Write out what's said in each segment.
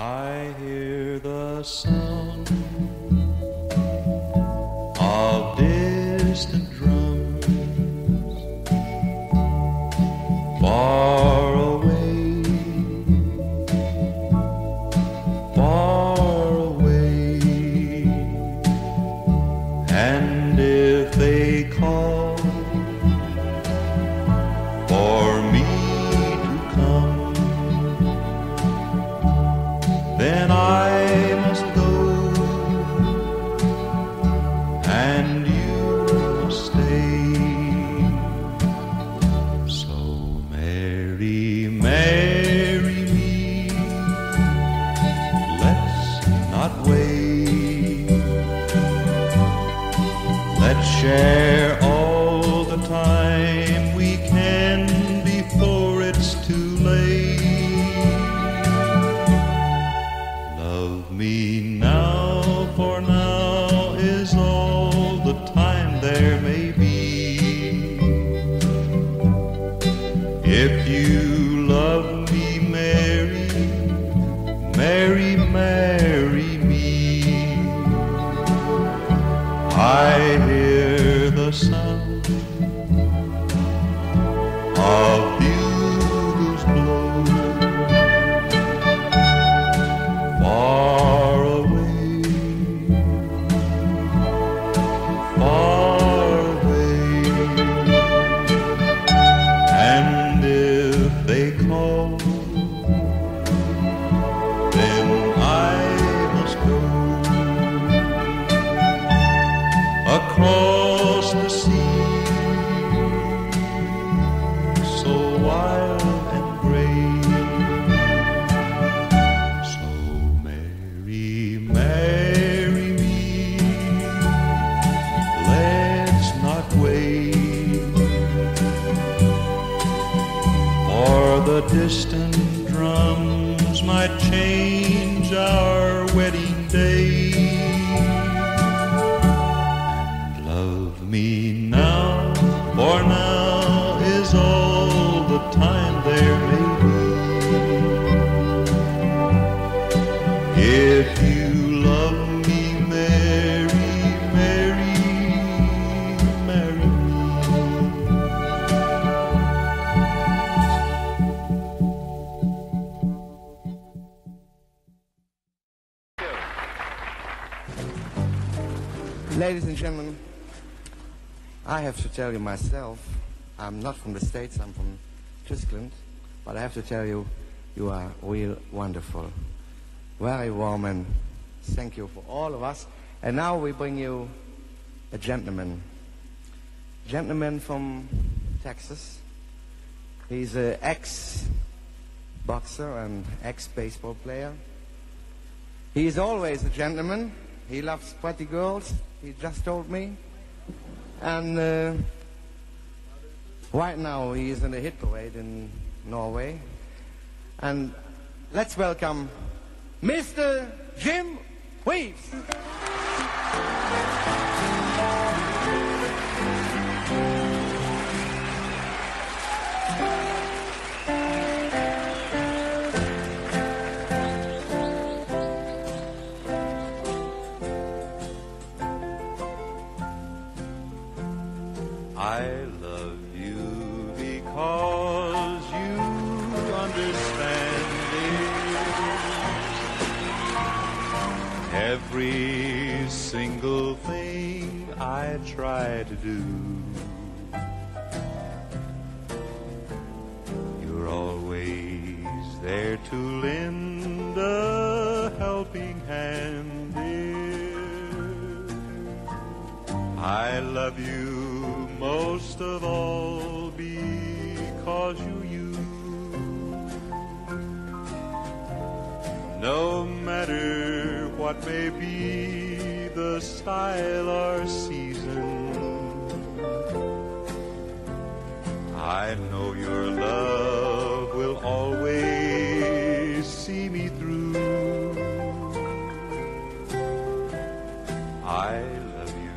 I hear the sound of distant drums far away, far away. And if they call for me to come, then I must go and you must stay. So Mary, marry me, let's not wait. Let's share all the time we can before it's too late. Love me now, for now is all the time there may be. If you love me, Mary, Mary, marry me. I hear the sound of bugles blow. Far away, far away. And if they call, then I must go across the sea, so wild and brave. Marry me, let's not wait for the distant drums might change our wedding day. And love me now, for now is all the time there may be. If you love me, Mary, Mary, marry me. Ladies and gentlemen, I have to tell you myself, I'm not from the States, I'm from Triskland, but I have to tell you, you are real wonderful. Very warm, and thank you for all of us. And now we bring you a gentleman. Gentleman from Texas. He's an ex-boxer and ex-baseball player. He's always a gentleman. He loves pretty girls, he just told me. And right now he is in a hit parade in Norway. And let's welcome Mr. Jim Weaves. I love you because you understand. Every single thing I try to do, you're always there to lend a helping hand, dear. I love you most of all because you no matter what may be the style or season, I know your love will always see me through. I love you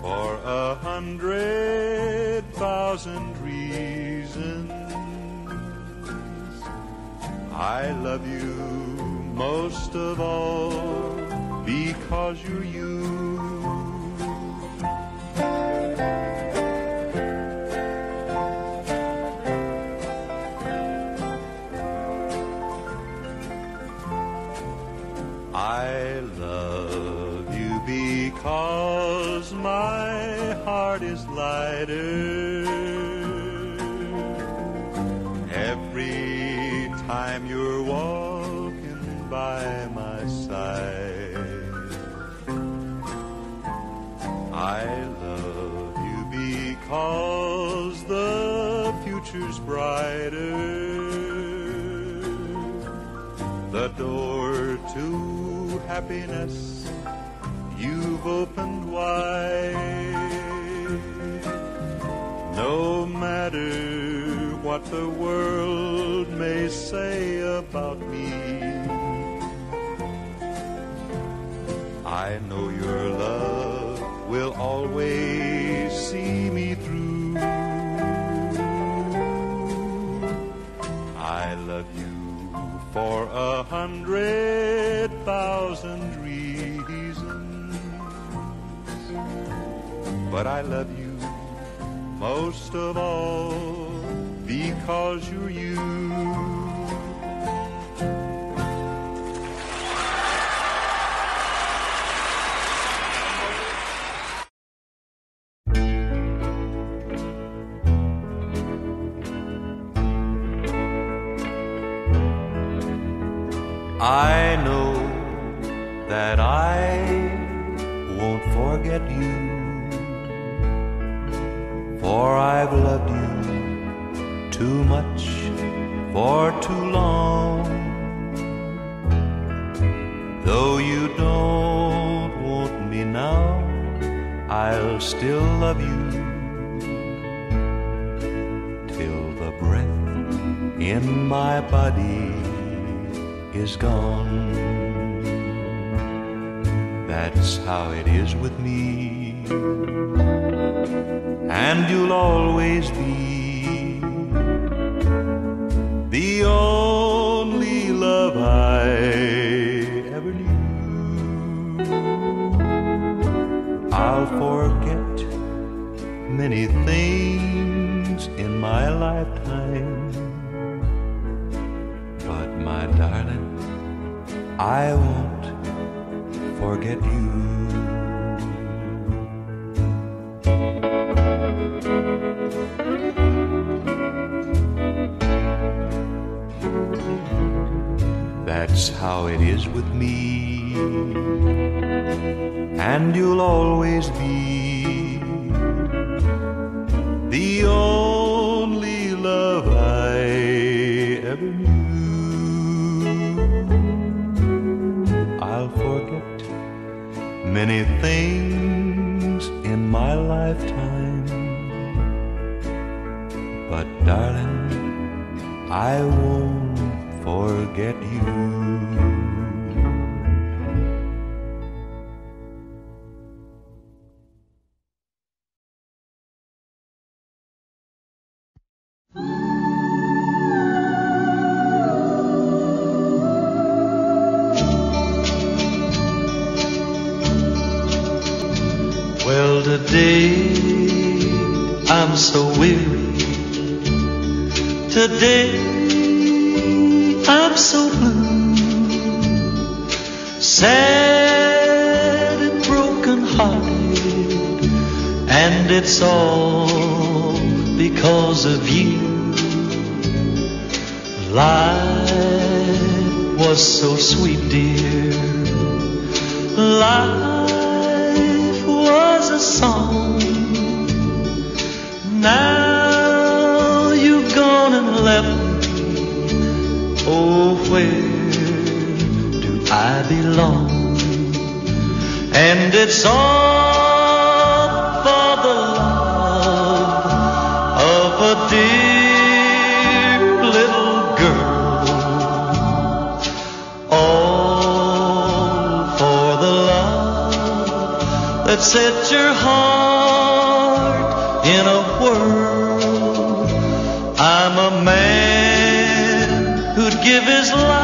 for 100,000 reasons. I love you most of all because you're you. I love you because my heart is lighter every time you're walking by my side. I love you because the future's brighter, the door to happiness you've opened wide. No matter what the world may say about me, I know your love will always see me through. I love you for 100,000 reasons, but I love you most of all because you're you. I know that I won't forget you, for I've loved you too much for too long. Though you don't want me now, I'll still love you till the breath in my body is gone. That's how it is with me, and you'll always be the only love I ever knew. I'll forget many things in my lifetime, but my darling, I won't forget you. That's how it is with me, and you'll always be the only love I ever knew. Many things in my lifetime, but darling, I won't forget you. It's all because of you. Life was so sweet, dear. Life was a song. Now you've gone and left me. Oh, where do I belong? And it's all dear little girl, all for the love that set your heart in a whirl. I'm a man who'd give his life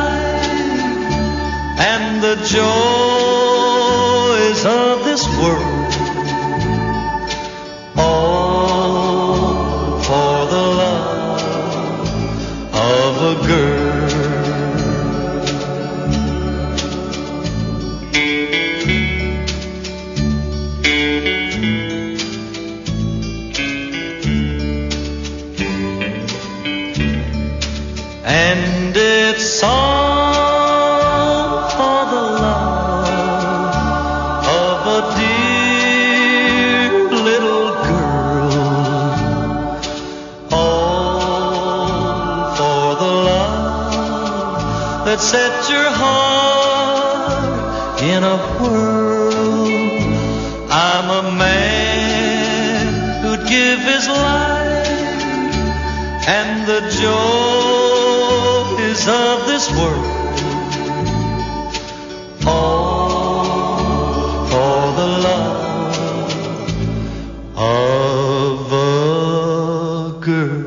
a girl, and it's all for the love of a dear. That set your heart in a whirl. I'm a man who'd give his life, and the joys of this world, all for the love of a girl.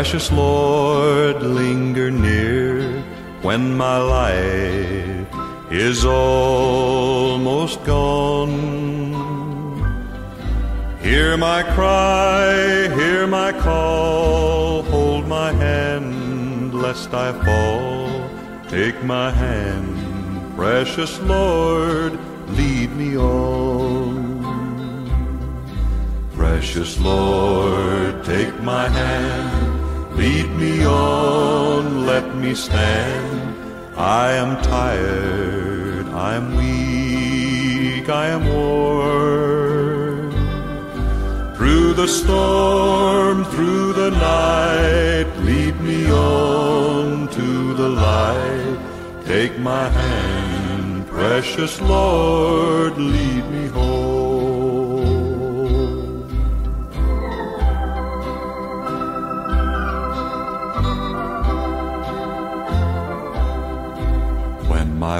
Precious Lord, linger near when my life is almost gone. Hear my cry, hear my call, hold my hand lest I fall. Take my hand, precious Lord, lead me on. Precious Lord, take my hand, lead me on, let me stand. I am tired, I am weak, I am worn. Through the storm, through the night, lead me on to the light. Take my hand, precious Lord, lead me home.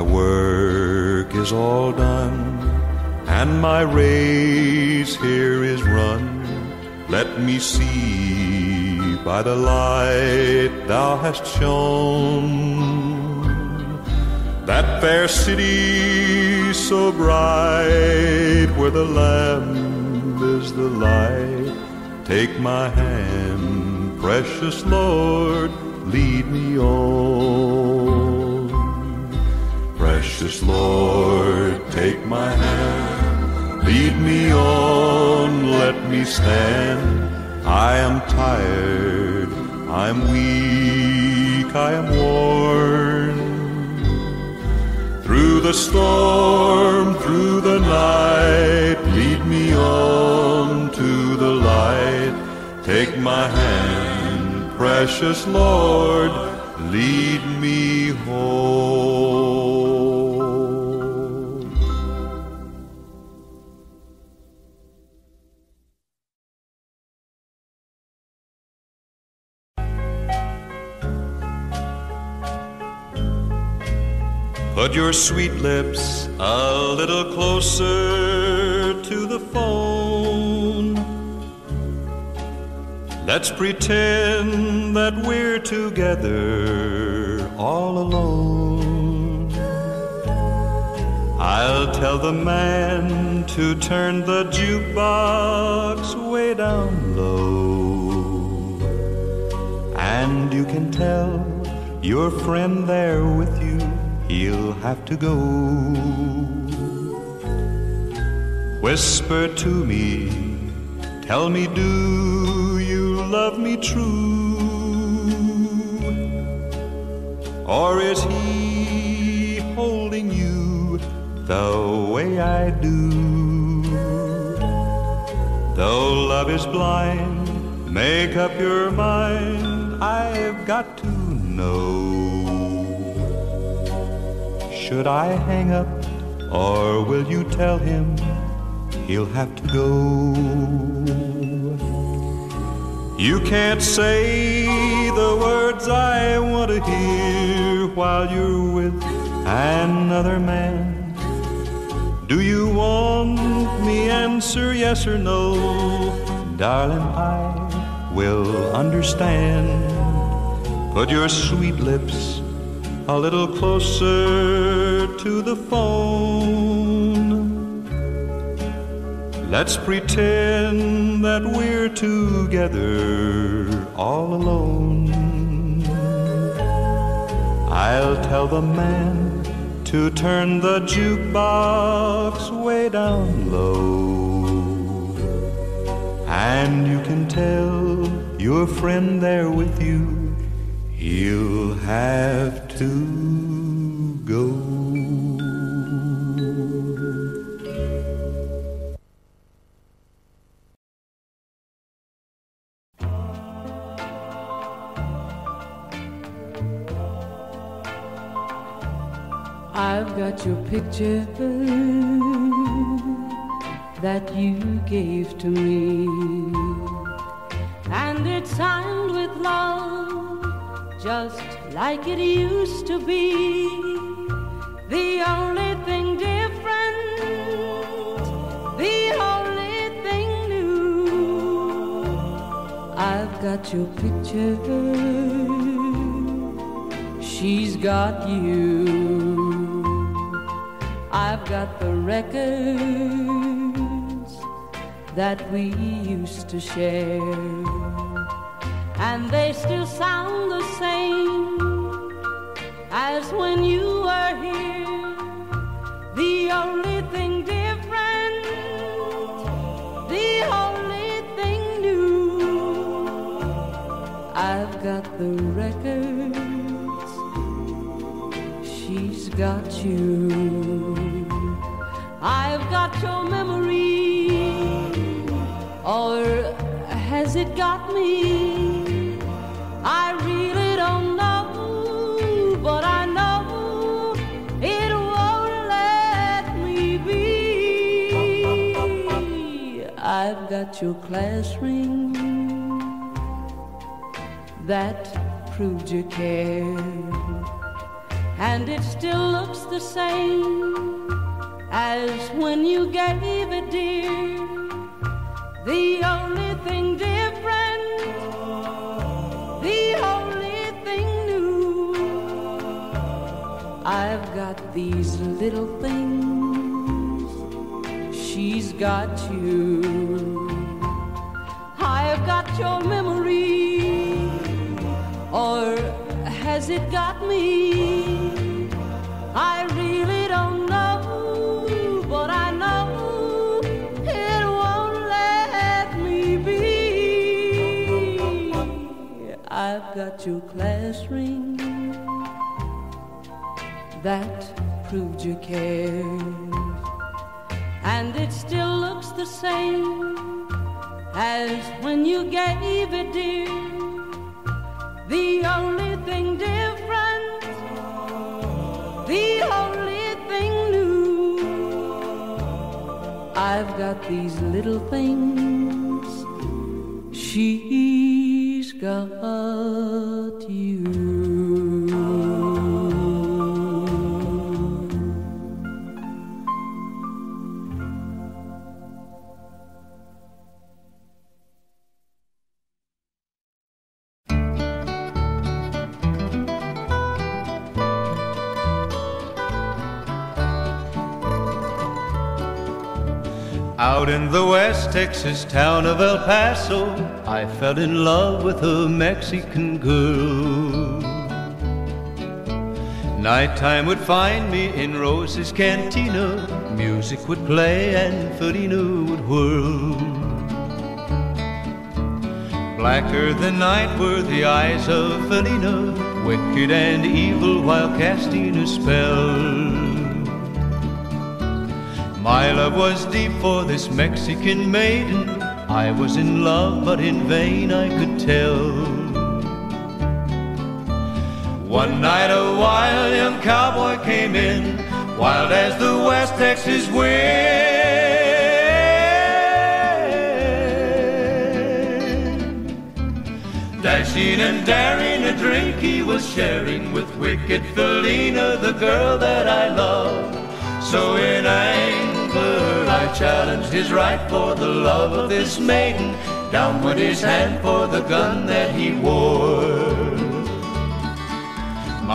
My work is all done, and my race here is run. Let me see by the light thou hast shone that fair city so bright, where the Lamb is the light. Take my hand, precious Lord, lead me on. Precious Lord, take my hand, lead me on, let me stand. I am tired, I am weak, I am worn. Through the storm, through the night, lead me on to the light. Take my hand, precious Lord, lead me home. Put your sweet lips a little closer to the phone. Let's pretend that we're together all alone. I'll tell the man to turn the jukebox way down low. And you can tell your friend there with you, he'll have to go. Whisper to me, tell me, do you love me true, or is he holding you the way I do? Though love is blind, make up your mind, I've got to know. Should I hang up, or will you tell him he'll have to go? You can't say the words I want to hear while you're with another man. Do you want me answer yes or no? Darling, I will understand. Put your sweet lips a little closer to the phone. Let's pretend that we're together all alone. I'll tell the man to turn the jukebox way down low. And you can tell your friend there with you, he'll have to go. I've got your picture that you gave to me, and it's signed with love, just like it used to be. The only thing different, the only thing new, I've got your picture, she's got you. I've got the records that we used to share, and they still sound the same as when you were here. The only thing different, the only thing new, I've got the records, she's got you. I've got your memory, or has it got me? I really don't know, but I know it won't let me be. I've got your class ring that proved you care, and it still looks the same as when you gave it, dear. The only thing different, the only thing new, I've got these little things, she's got you. I've got your memory, or has it got me? I really don't know, but I know it won't let me be. I've got your class ring that proved you cared, and it still looks the same as when you gave it, dear. The only thing different, the only thing new, I've got these little things, she's got you. Out in the West Texas town of El Paso, I fell in love with a Mexican girl. Nighttime would find me in Rose's cantina. Music would play and Felina would whirl. Blacker than night were the eyes of Felina, wicked and evil while casting a spell. My love was deep for this Mexican maiden. I was in love, but in vain I could tell. One night a wild young cowboy came in, wild as the West Texas wind. Dashing and daring, a drink he was sharing with wicked Felina, the girl that I love. So in anger I challenged his right for the love of this maiden. Down went his hand for the gun that he wore.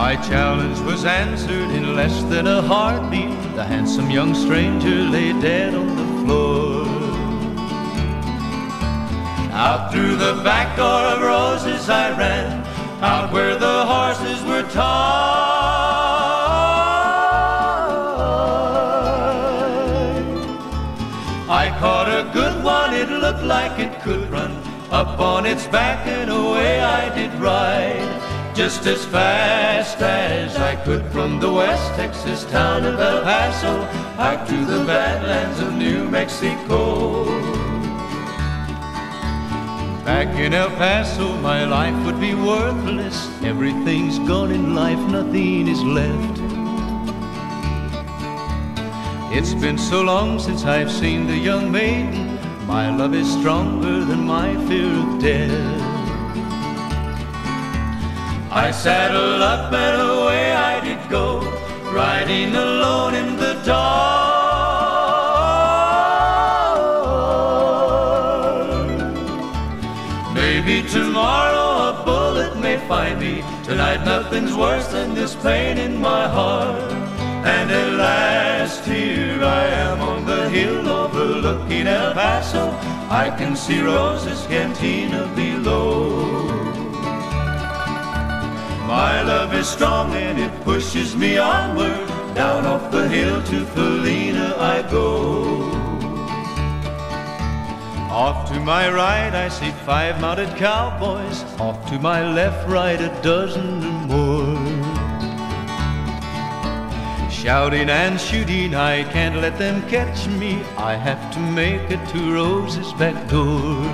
My challenge was answered in less than a heartbeat. The handsome young stranger lay dead on the floor. Out through the back door of Rose's I ran, out where the horses were tied. I caught a good one, it looked like it could run. Up on its back and away I did ride, just as fast as I could from the West Texas town of El Paso, out to the badlands of New Mexico. Back in El Paso my life would be worthless. Everything's gone in life, nothing is left. It's been so long since I've seen the young maiden. My love is stronger than my fear of death. I saddled up and away I did go, riding alone in the dark. Maybe tomorrow a bullet may find me. Tonight nothing's worse than this pain in my heart. And at last here I am on the hill overlooking El Paso. I can see Rose's cantina below. My love is strong and it pushes me onward. Down off the hill to Felina I go. Off to my right I see 5 mounted cowboys. Off to my left, right, a dozen or more. Shouting and shooting, I can't let them catch me. I have to make it to Rose's back door.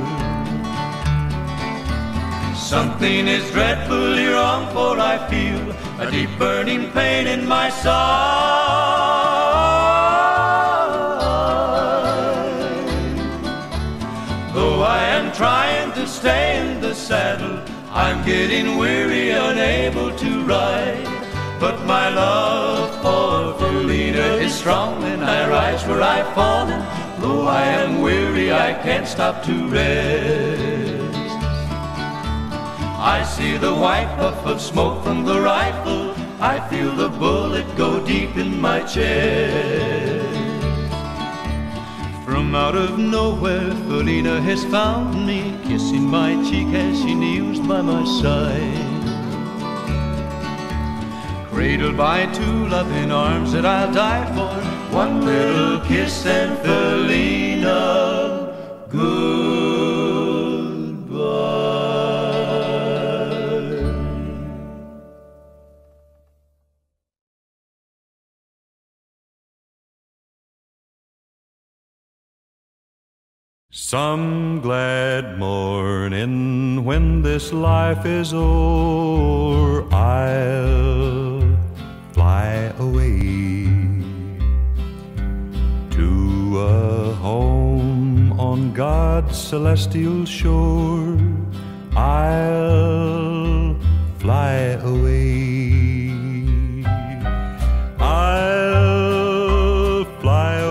Something is dreadfully wrong, for I feel a deep burning pain in my side. Though I am trying to stay in the saddle, I'm getting weary, unable to ride. But my love for Felina is strong, and I rise where I fall, and though I am weary, I can't stop to rest. I see the white puff of smoke from the rifle, I feel the bullet go deep in my chest. From out of nowhere, Felina has found me, kissing my cheek as she kneels by my side. Cradled by two loving arms that I'll die for, one little kiss and Felina, good. Some glad morning when this life is o'er, I'll fly away to a home on God's celestial shore. I'll fly away. I'll fly away.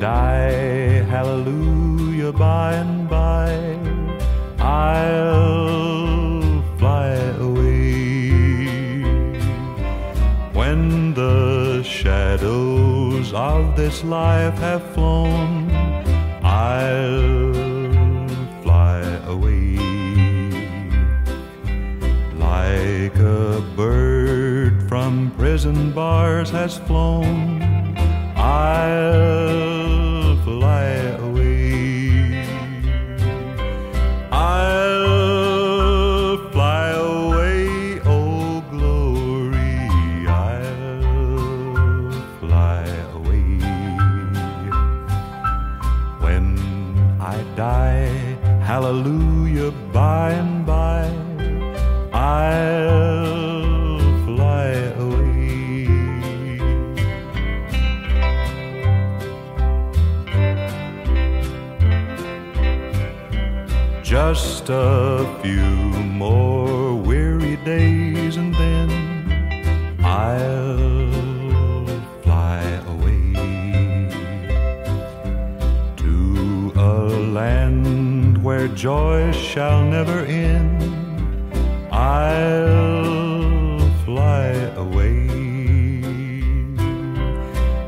Die, hallelujah, by and by, I'll fly away. When the shadows of this life have flown, I'll fly away. Like a bird from prison bars has flown, I'll fly away. I'll fly away, oh glory, I'll fly away. When I die, hallelujah, by and by, I'll fly away. Just a few more weary days and then I'll fly away to a land where joy shall never end. I'll fly away.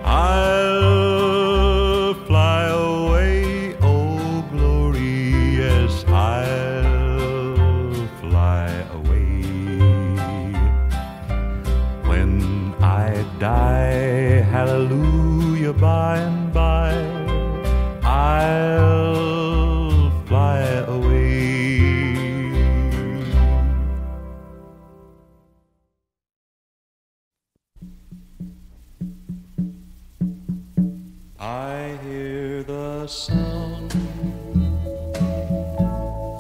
I'll fly away. I'll fly away. When I die, hallelujah, by and by, I'll fly away. I hear the sound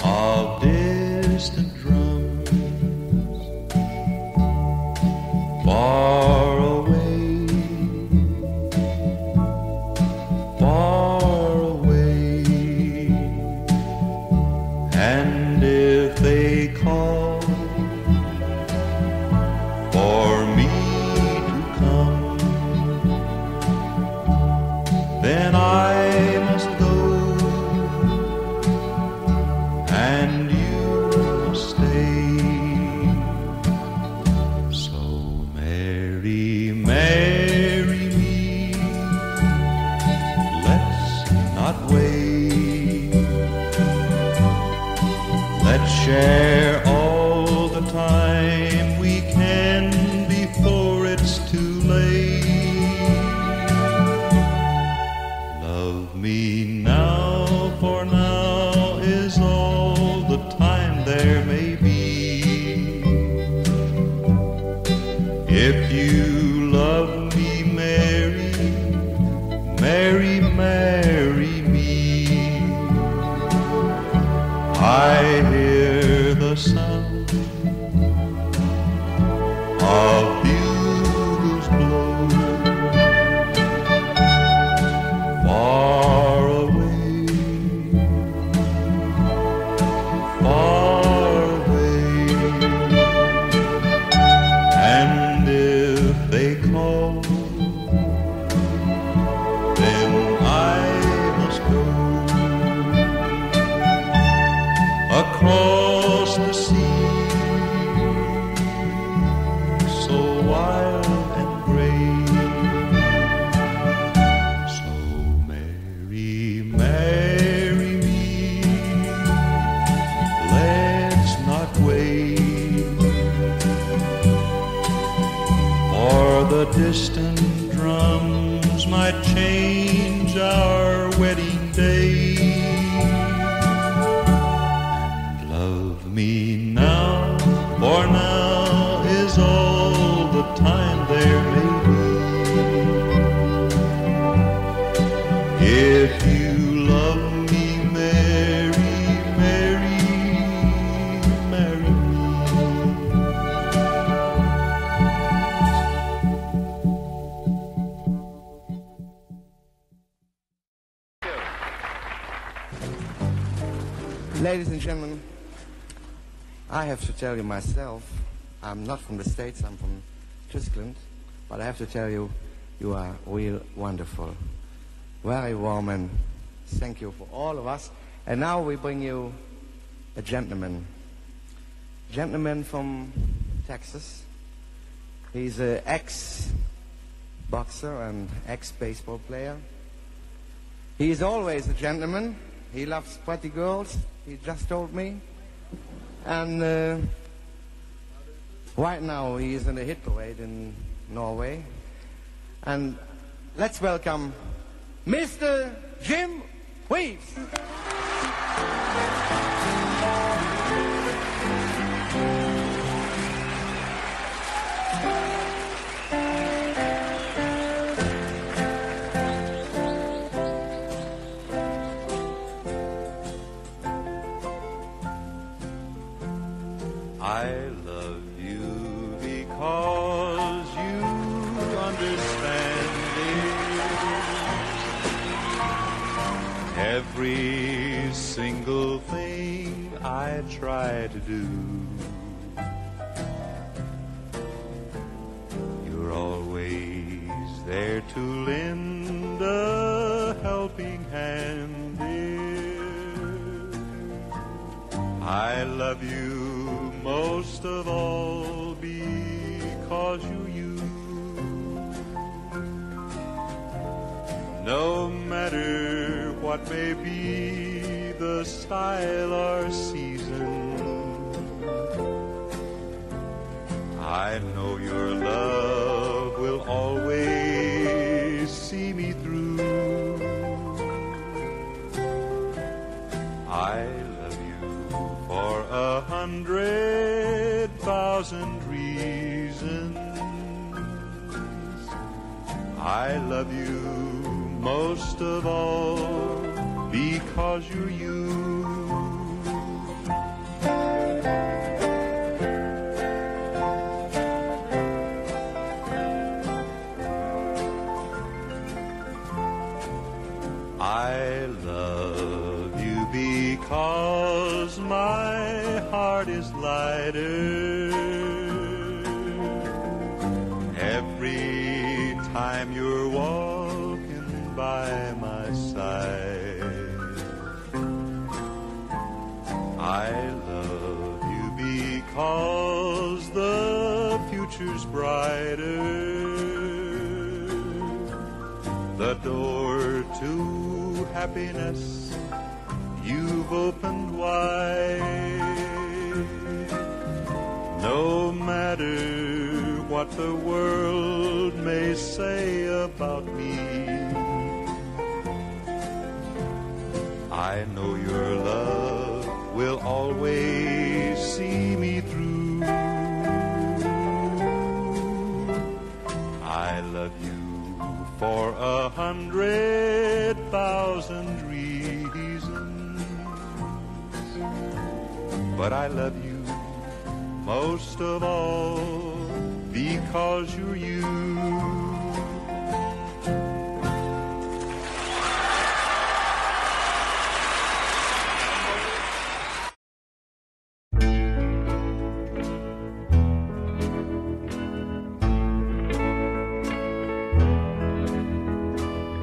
of distant drums far away, far away. And if they call for me to come, then I must go. Share all the time we can before it's too late. Love me now, for now is all the time there may be. If you love me, Mary, Mary, marry me. I hear the sound of bugles blow. the distant drums might change our wedding day. Love me now, for now is all the time there may be. If you love me, Mary, Mary, marry me. Ladies and gentlemen, I have to tell you myself, I'm not from the States, I'm from Triskland, but I have to tell you, you are real wonderful. Very warm, and thank you for all of us. And now we bring you a gentleman. Gentleman from Texas. He's an ex-boxer and ex-baseball player. He's always a gentleman. He loves pretty girls, he just told me. And right now he is in a hit parade in Norway. And let's welcome Mr. Jim Weaves. I love you because you understand me. Every single thing I try to do, you're always there to lend a helping hand, dear. I love you most of all because you no matter what may be the style or season, I know your love will always see me through. I love you for 100,000 reasons. I love you most of all because you're you. I love you because my heart is lighter every time you're walking by my side. I love you because the future's brighter, the door to happiness you've opened wide. No matter what the world may say about me, I know your love will always see me through. I love you for 100,000 reasons, but I love you most of all because you're you.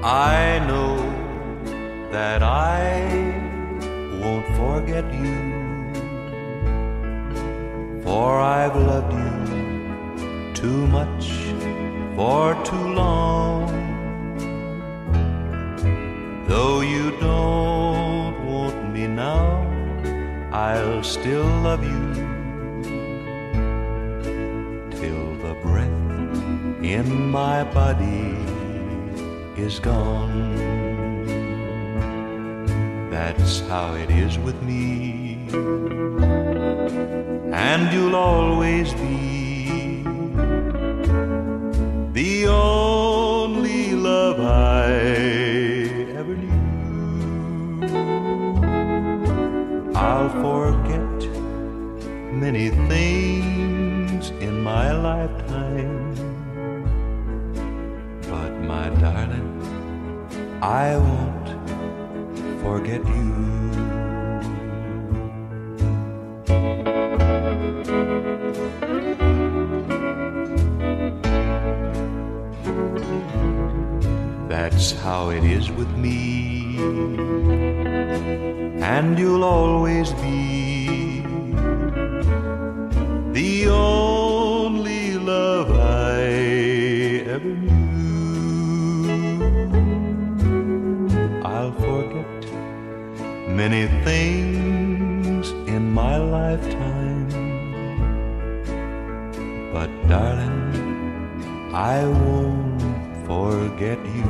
I know that I won't forget you, for I've loved you too much for too long. Though you don't want me now, I'll still love you till the breath in my body is gone. That's how it is with me, and you'll always be the only love I ever knew. I'll forget many things in my lifetime, but my darling, I won't forget you. That's how it is with me, and you'll always be the only love I ever knew. I'll forget many things in my lifetime, but darling, I won't forget you.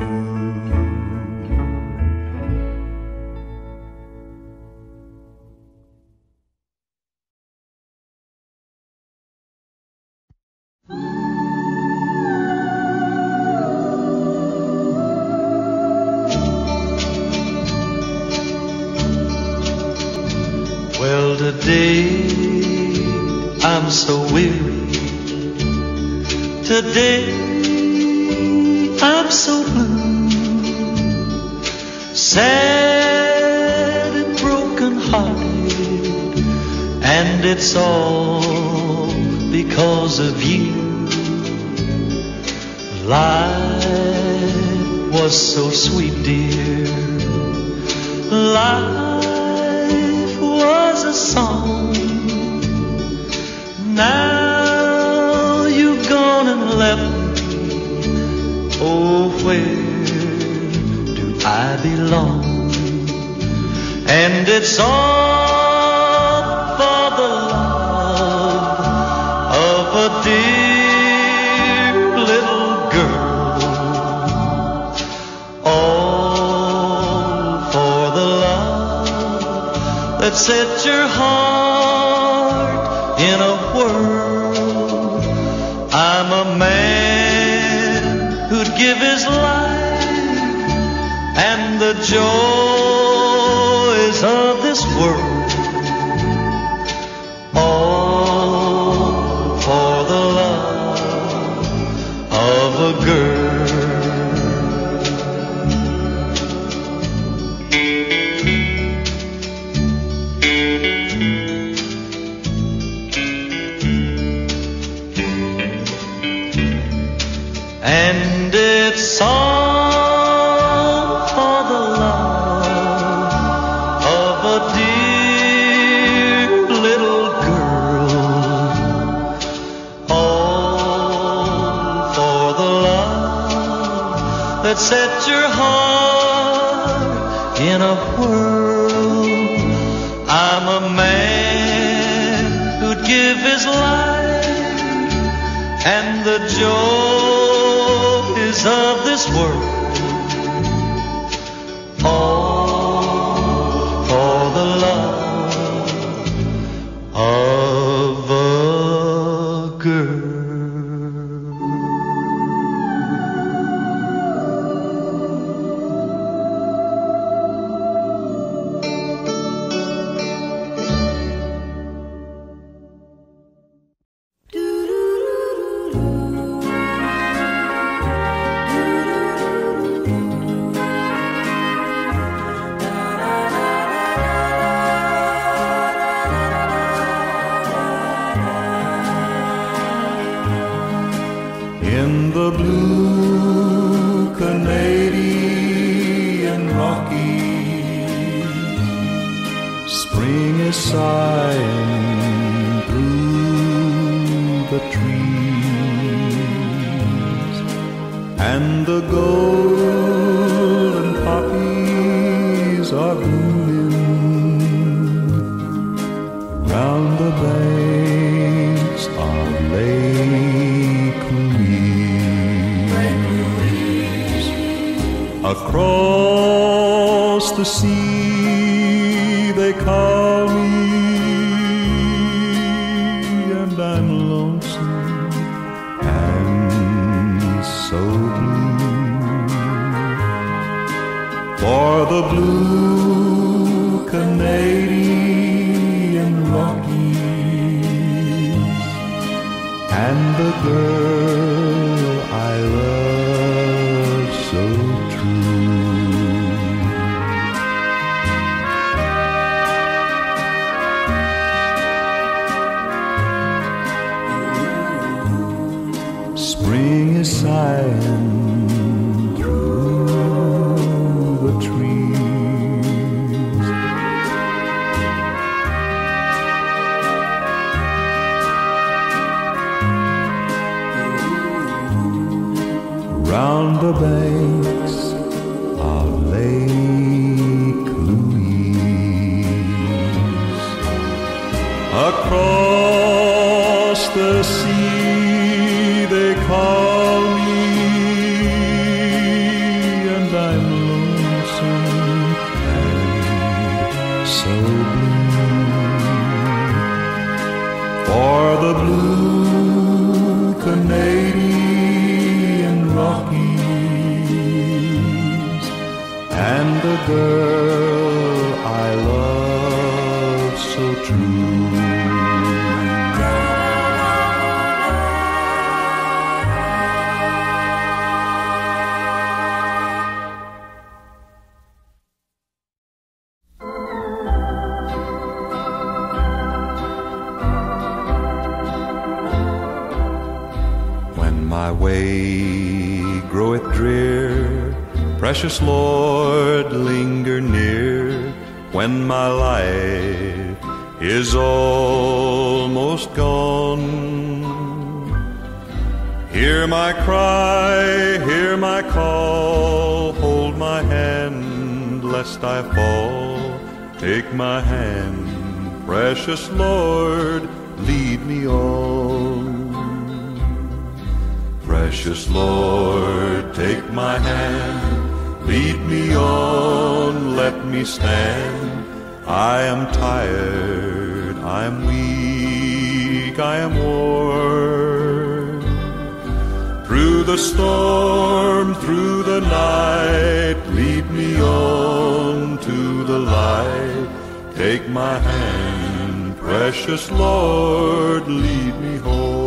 Banks of Lake Louise. Across the sea they call me, and I'm lonesome and so blue. For the blue Canadian Rockies and the girl I love so. Sighing through the trees, round the banks of Lake Louise, across the sea they call. For the blue Canadian Rockies and the girl I love so true. Precious Lord, linger near when my life is almost gone. Hear my cry, hear my call, hold my hand lest I fall. Take my hand, precious Lord, lead me on. Precious Lord, take my hand. Lead me on, let me stand. I am tired, I am weak, I am worn. Through the storm, through the night, lead me on to the light. Take my hand, precious Lord, lead me home.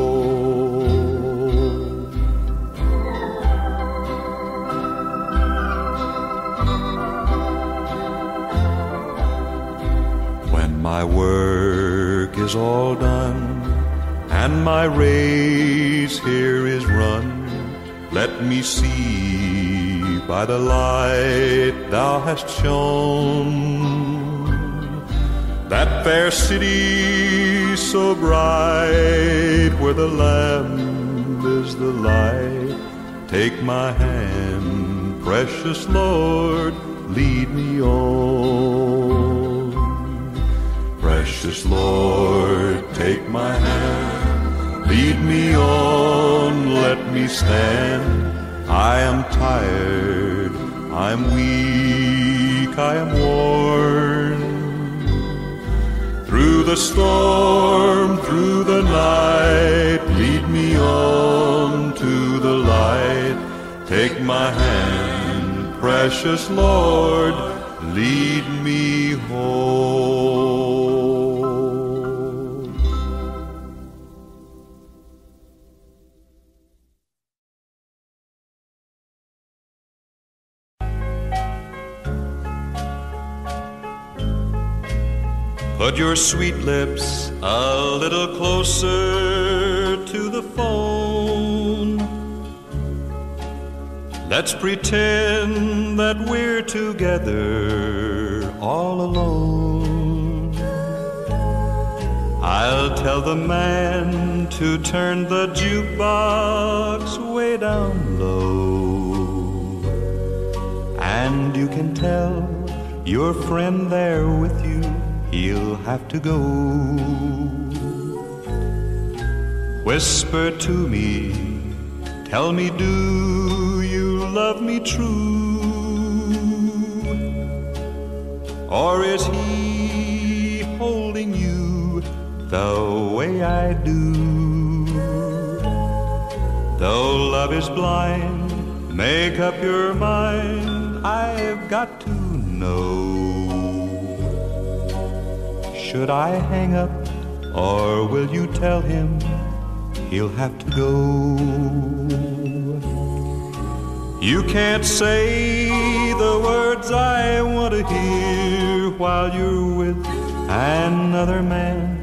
My work is all done, and my race here is run. Let me see by the light thou hast shone that fair city so bright, where the Lamb is the light. Take my hand, precious Lord, lead me on. Precious Lord, take my hand, lead me on, let me stand. I am tired, I am weak, I am worn. Through the storm, through the night, lead me on to the light. Take my hand, precious Lord, lead me home. Put your sweet lips a little closer to the phone. Let's pretend that we're together all alone. I'll tell the man to turn the jukebox way down low. And you can tell your friend there with you he'll have to go. Whisper to me, tell me, do you love me true? Or is he holding you the way I do? Though love is blind, make up your mind, I've got to know. Should I hang up, or will you tell him he'll have to go? You can't say the words I want to hear while you're with another man.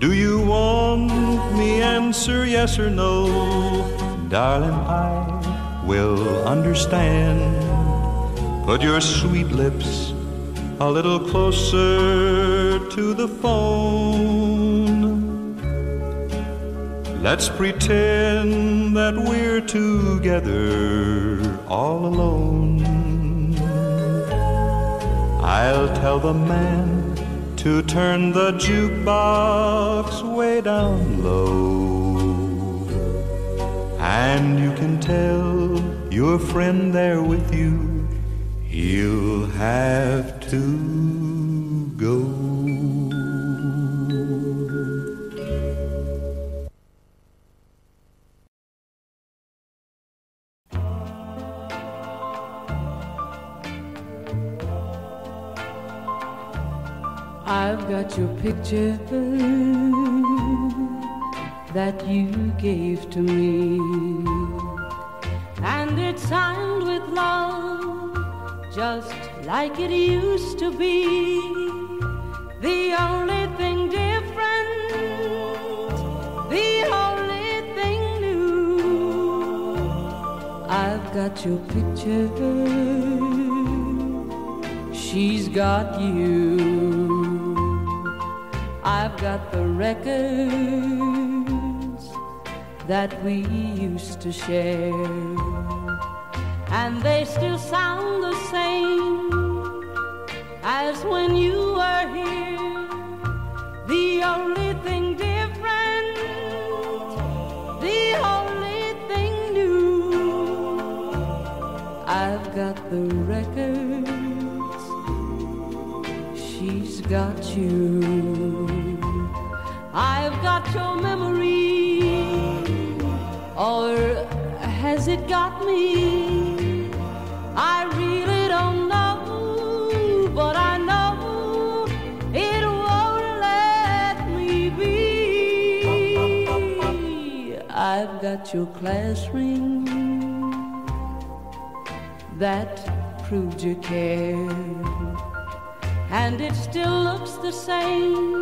Do you want me answer yes or no? Darling, I will understand. Put your sweet lips a little closer to the phone. Let's pretend that we're together all alone. I'll tell the man to turn the jukebox way down low. And you can tell your friend there with you, he'll have to go. I've got your picture that you gave to me, and it's signed with love, just like it used to be. The only thing different, the only thing new, I've got your picture, she's got you. I've got the records that we used to share, and they still sound the same as when you were here. The only thing different, the only thing new, I've got the records, she's got you. I've got your memory, or has it got me? I really don't know, but I know it won't let me be. I've got your class ring that proved you cared, and it still looks the same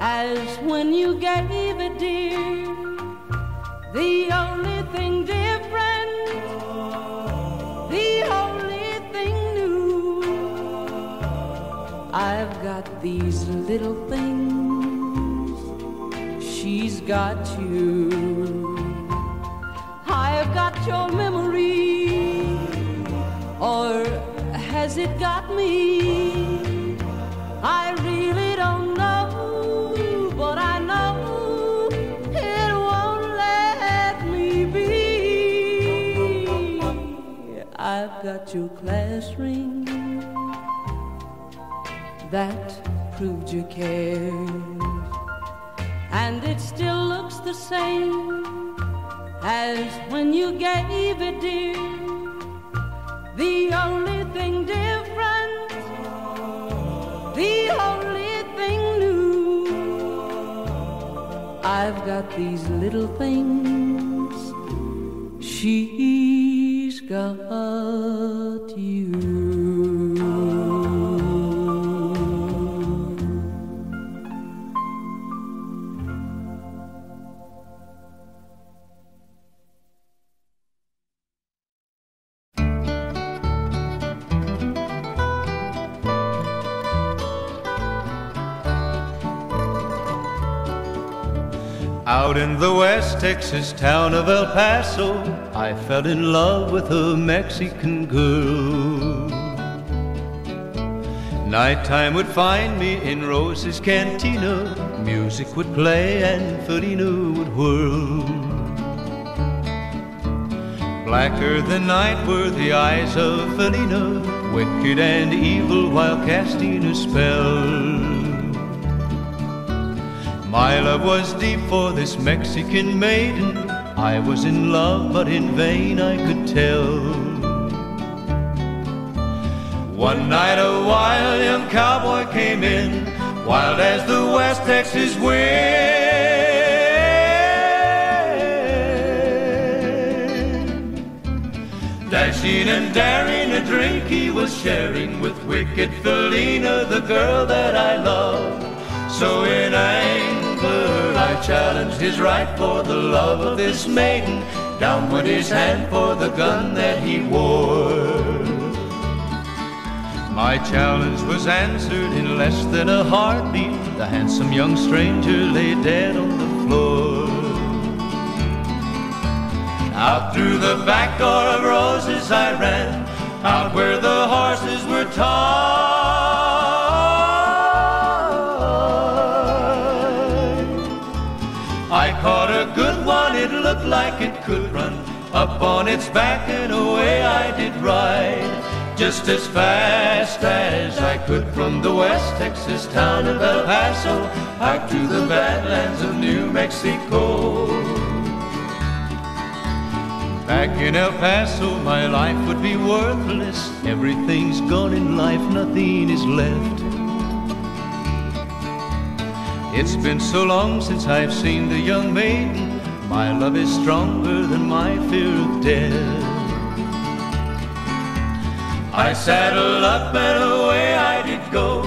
as when you gave it, dear. The only thing different, the only thing new, I've got these little things, she's got you. I've got your memory, or has it got me? I really don't know, but I know it won't let me be. I've got your class ring that proved you cared, and it still looks the same as when you gave it, dear. The only thing different, the only I've got these little things, she's got you. Out in the West Texas town of El Paso, I fell in love with a Mexican girl. Nighttime would find me in Rose's cantina. Music would play and Felina would whirl. Blacker than night were the eyes of Felina, wicked and evil while casting a spell. My love was deep for this Mexican maiden. I was in love, but in vain I could tell. One night a wild young cowboy came in, wild as the West Texas wind. Dashing and daring, a drink he was sharing with wicked Felina, the girl that I love. So in anger I challenged his right for the love of this maiden. Down went his hand for the gun that he wore. My challenge was answered in less than a heartbeat. The handsome young stranger lay dead on the floor. Out through the back door of Rose's I ran, out where the horses were tied. I caught a good one, it looked like it could run, up on its back and away I did ride, just as fast as I could from the West Texas town of El Paso, out to the badlands of New Mexico. Back in El Paso, my life would be worthless. Everything's gone in life, nothing is left. It's been so long since I've seen the young maiden. My love is stronger than my fear of death. I saddled up and away I did go,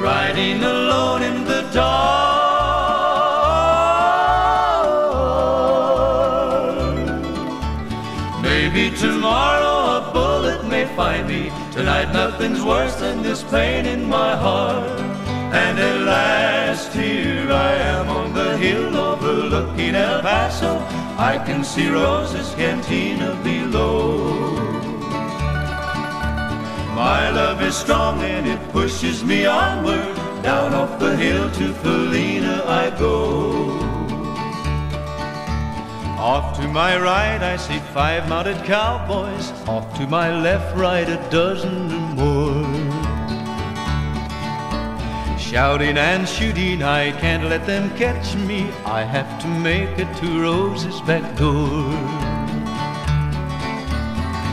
riding alone in the dark. Maybe tomorrow a bullet may find me. Tonight nothing's worse than this pain in my heart. And at last here I am on the hill overlooking El Paso. I can see Rose's cantina below. My love is strong and it pushes me onward. Down off the hill to Felina I go. Off to my right I see 5 mounted cowboys, off to my left, right, a dozen or more. Shouting and shooting, I can't let them catch me. I have to make it to Rose's back door.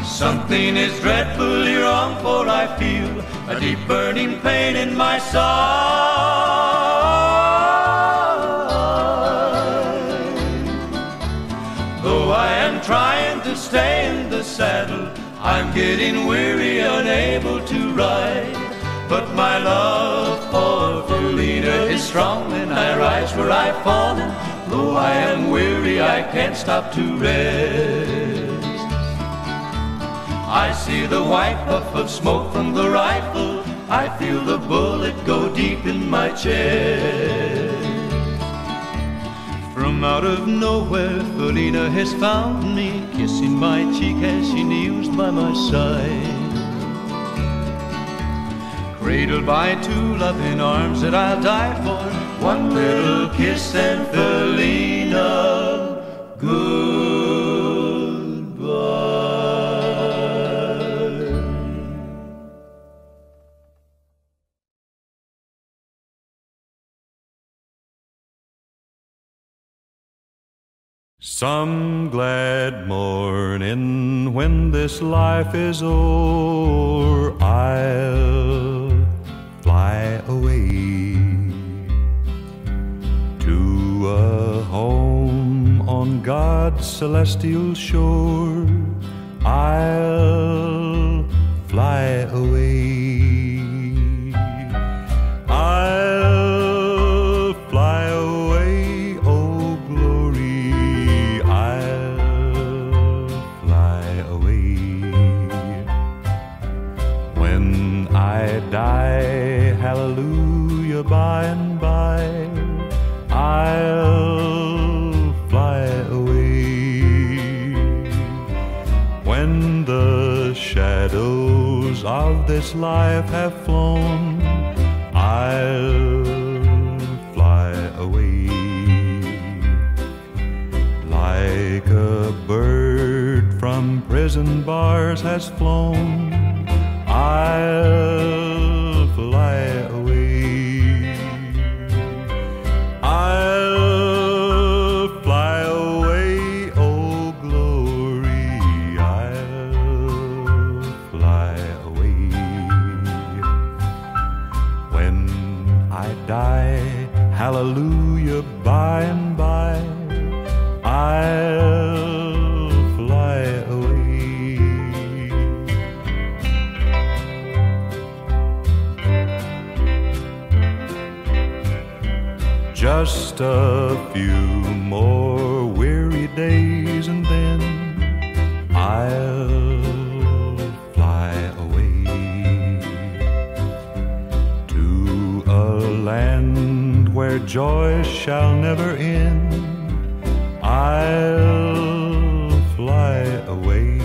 Something is dreadfully wrong, for I feel a deep burning pain in my soul. Trying to stay in the saddle, I'm getting weary, unable to ride. But my love for Felina is strong, and I rise where I've fallen. Though I am weary, I can't stop to rest. I see the white puff of smoke from the rifle, I feel the bullet go deep in my chest. From out of nowhere, Felina has found me, kissing my cheek as she kneels by my side. Cradled by 2 loving arms that I'll die for, one little kiss and Felina, goodbye. Some glad morning when this life is o'er, I'll fly away to a home on God's celestial shore. I'll fly away. I'll fly away. Die, hallelujah, by and by, I'll fly away. When the shadows of this life have flown, I'll fly away. Like a bird from prison bars has flown, I'll fly away. I'll fly away, oh glory. I'll fly away. When I die, hallelujah, by and by, I'll fly away. Just a few more weary days and then I'll fly away to a land where joy shall never end. I'll fly away.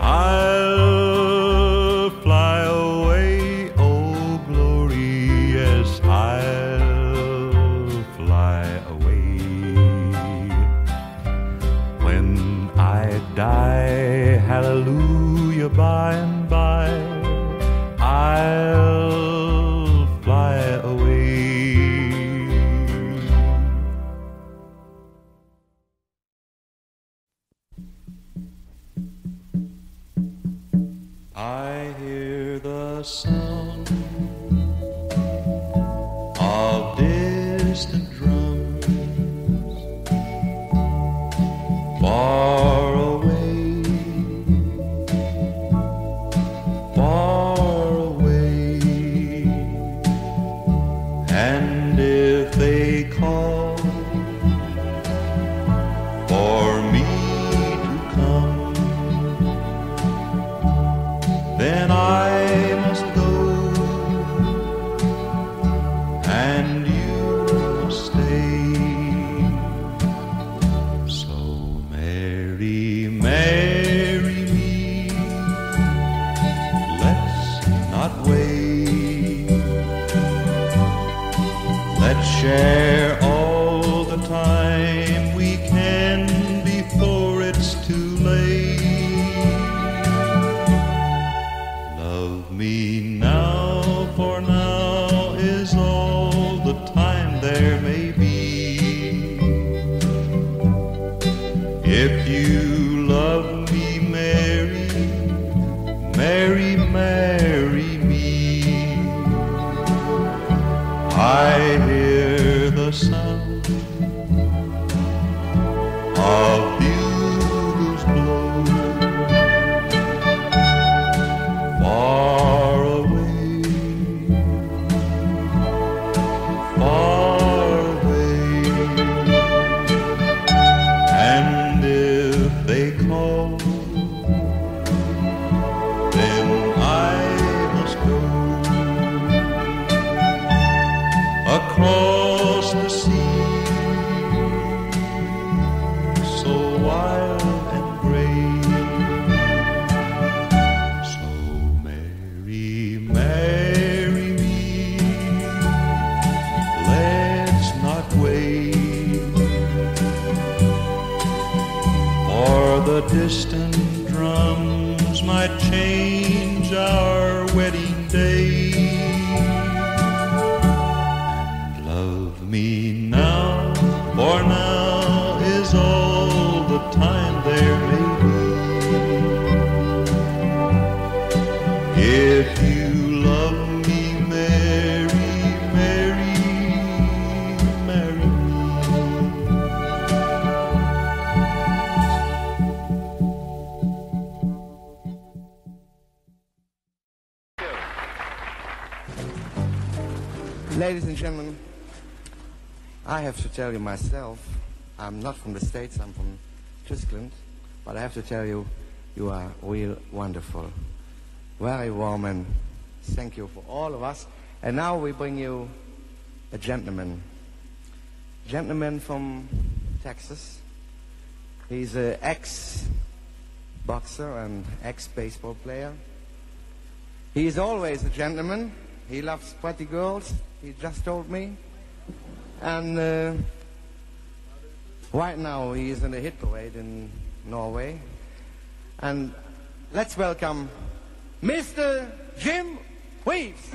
I'll fly away, oh glory, yes, I'll fly away. When I die, hallelujah, by and by, I'll fly away. I hear the sound of distant drums far away, far away. And if they call for me to come, then I must go, and you must stay. So Mary, marry me, let's not wait. Let's share all the time we can before it's too late. Me now, for now is all the time there may be. If you love me, Mary, Mary, marry me. I hear the sound of bugles blow. Across the sea, so wild and gray. So Mary, marry me, let's not wait for the distant drums might change our wedding day. Me now, for now is all the time there may be. If you love me, Mary, Mary, marry me. Ladies and gentlemen, I have to tell you myself, I'm not from the States, I'm from Triskland, but I have to tell you, you are real wonderful. Very warm, and thank you for all of us. And now we bring you a gentleman. Gentleman from Texas. He's an ex-boxer and ex-baseball player. He's always a gentleman. He loves pretty girls, he just told me. And right now he is in a hit parade in Norway, and let's welcome Mr. Jim Weaves.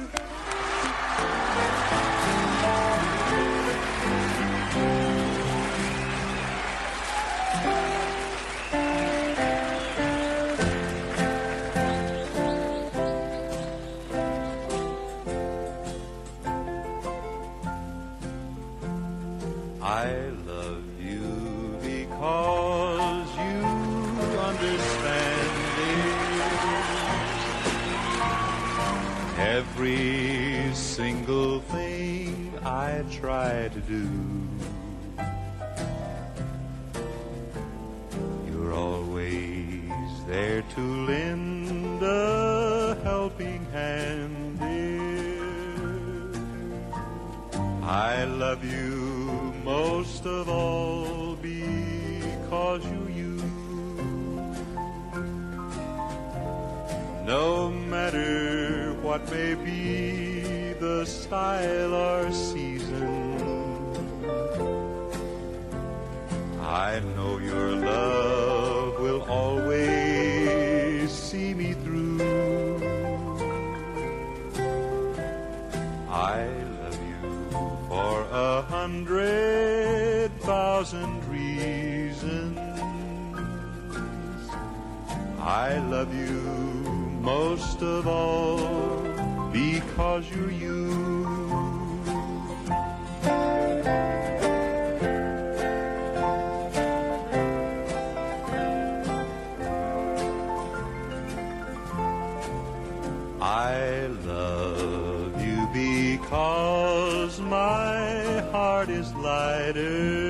I love you because you understand me. Every single thing I try to do, you're always there to lend a helping hand, dear. I love you most of all because you no matter what may be the style or season, I know your love will always see me through. I love you for 100,000 reasons. I love you most of all because you're you. I love you because my heart is lighter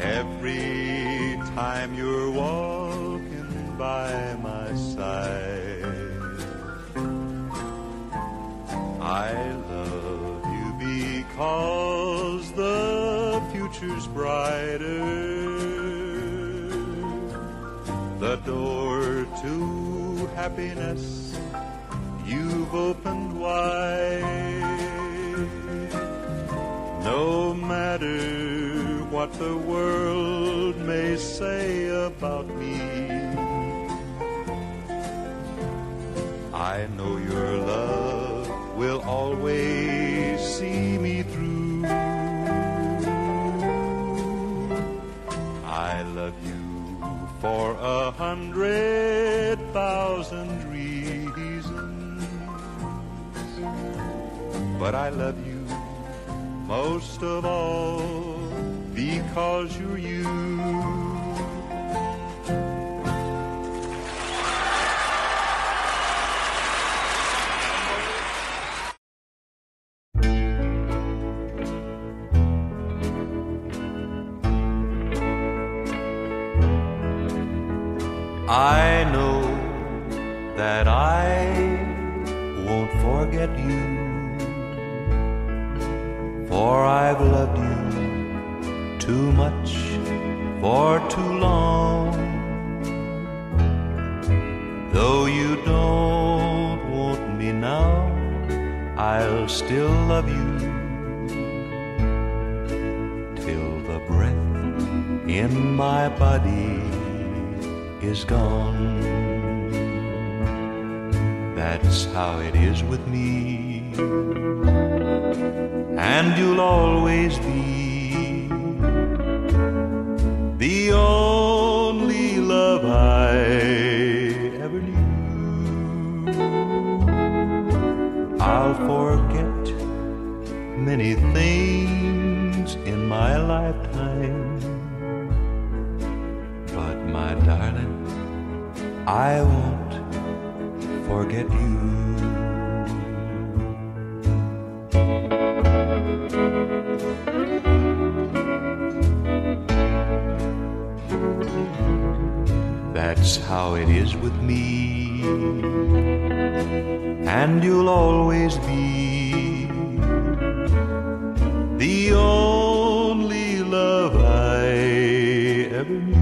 every time you're walking by my side. I love you because the future's brighter, the door to happiness you've opened wide. No matter what the world may say about me, I know your love will always see me through. I love you for 100,000 reasons, but I love you most of all because you're you. I know that I won't forget you, for I've loved you too much for too long. Though you don't want me now, I'll still love you till the breath in my body is gone. That's how it is with me, and you'll always be the only love I ever knew. I'll forget many things in my lifetime, but my darling, I won't forget you. That's how it is with me, and you'll always be the only love I ever knew.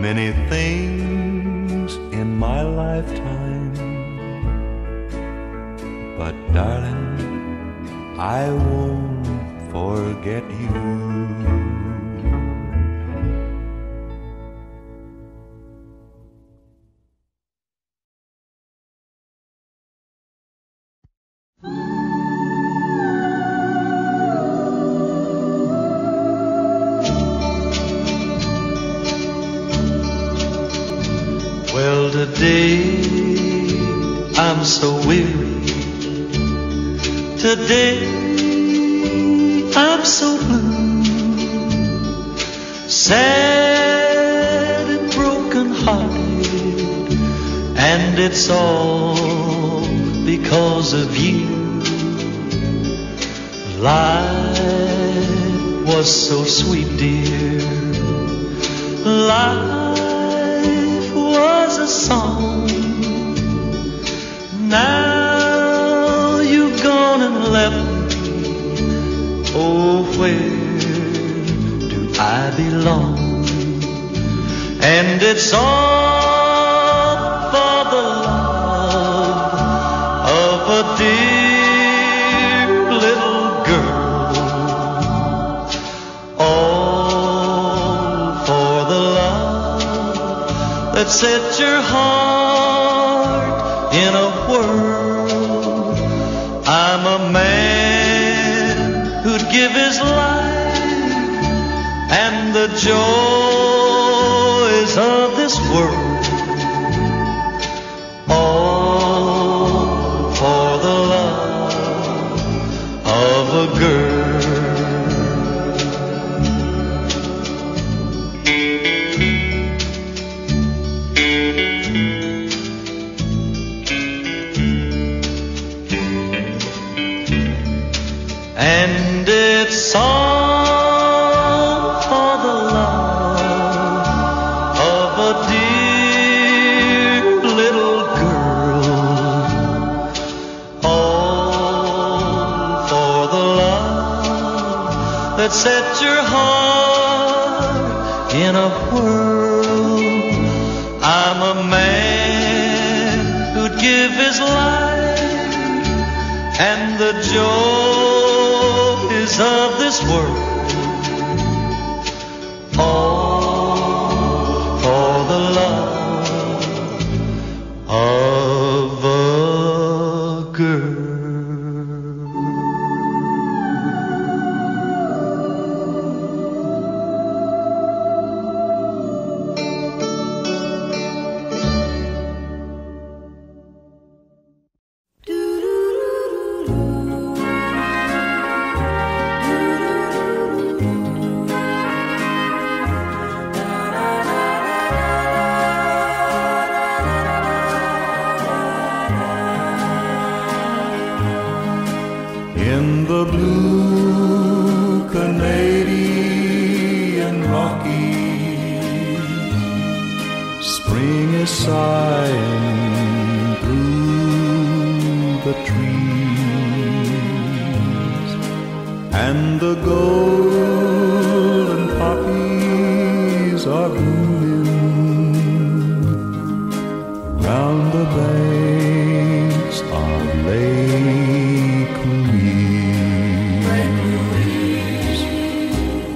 Many things in my lifetime, but darling, I won't forget you.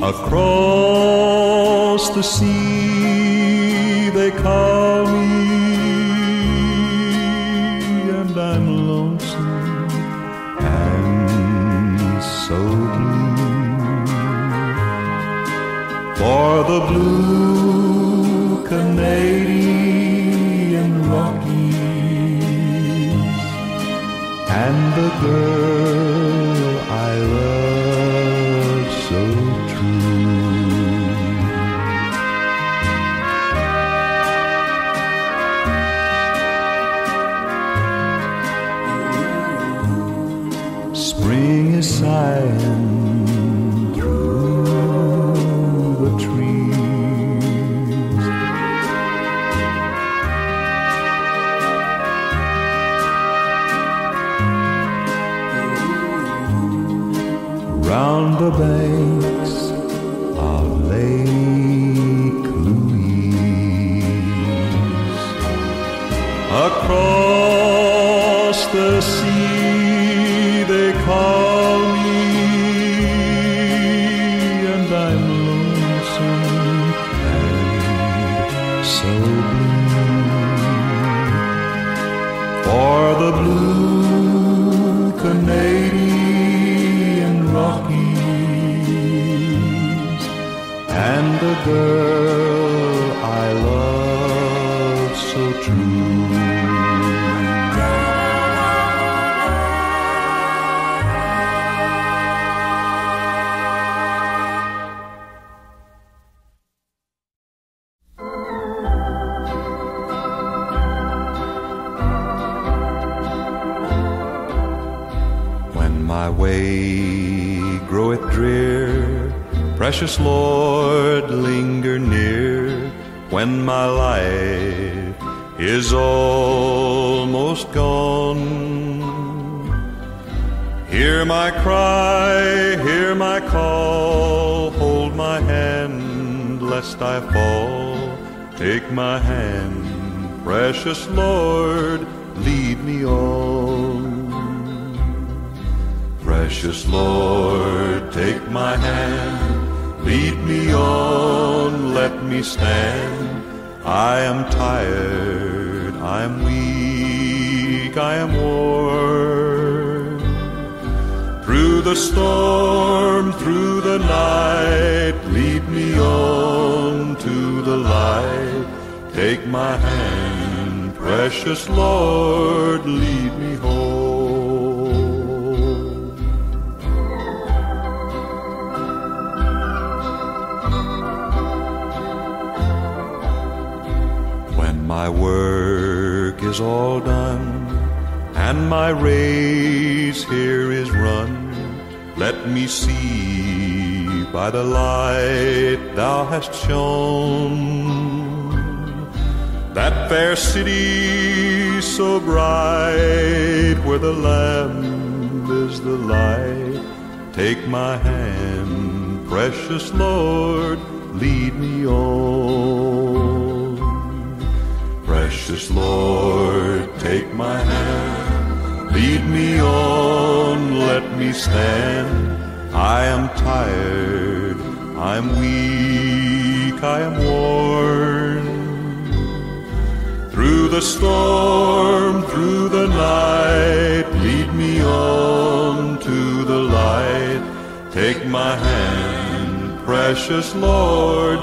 Across the sea, they call me, Canadian Rockies and the girl I love so true. Precious Lord, linger near when my life is almost gone. Hear my cry, hear my call, hold my hand lest I fall. Take my hand, precious Lord, lead me on. Precious Lord, take my hand. Lead me on, let me stand. I am tired, I am weak, I am worn. Through the storm, through the night, lead me on to the light. Take my hand, precious Lord, lead me home. My work is all done, and my race here is run. Let me see by the light thou hast shone that fair city so bright, where the lamp is the light. Take my hand, precious Lord, lead me on. Precious Lord, take my hand, lead me on, let me stand. I am tired, I am weak, I am worn. Through the storm, through the night, lead me on to the light. Take my hand, precious Lord,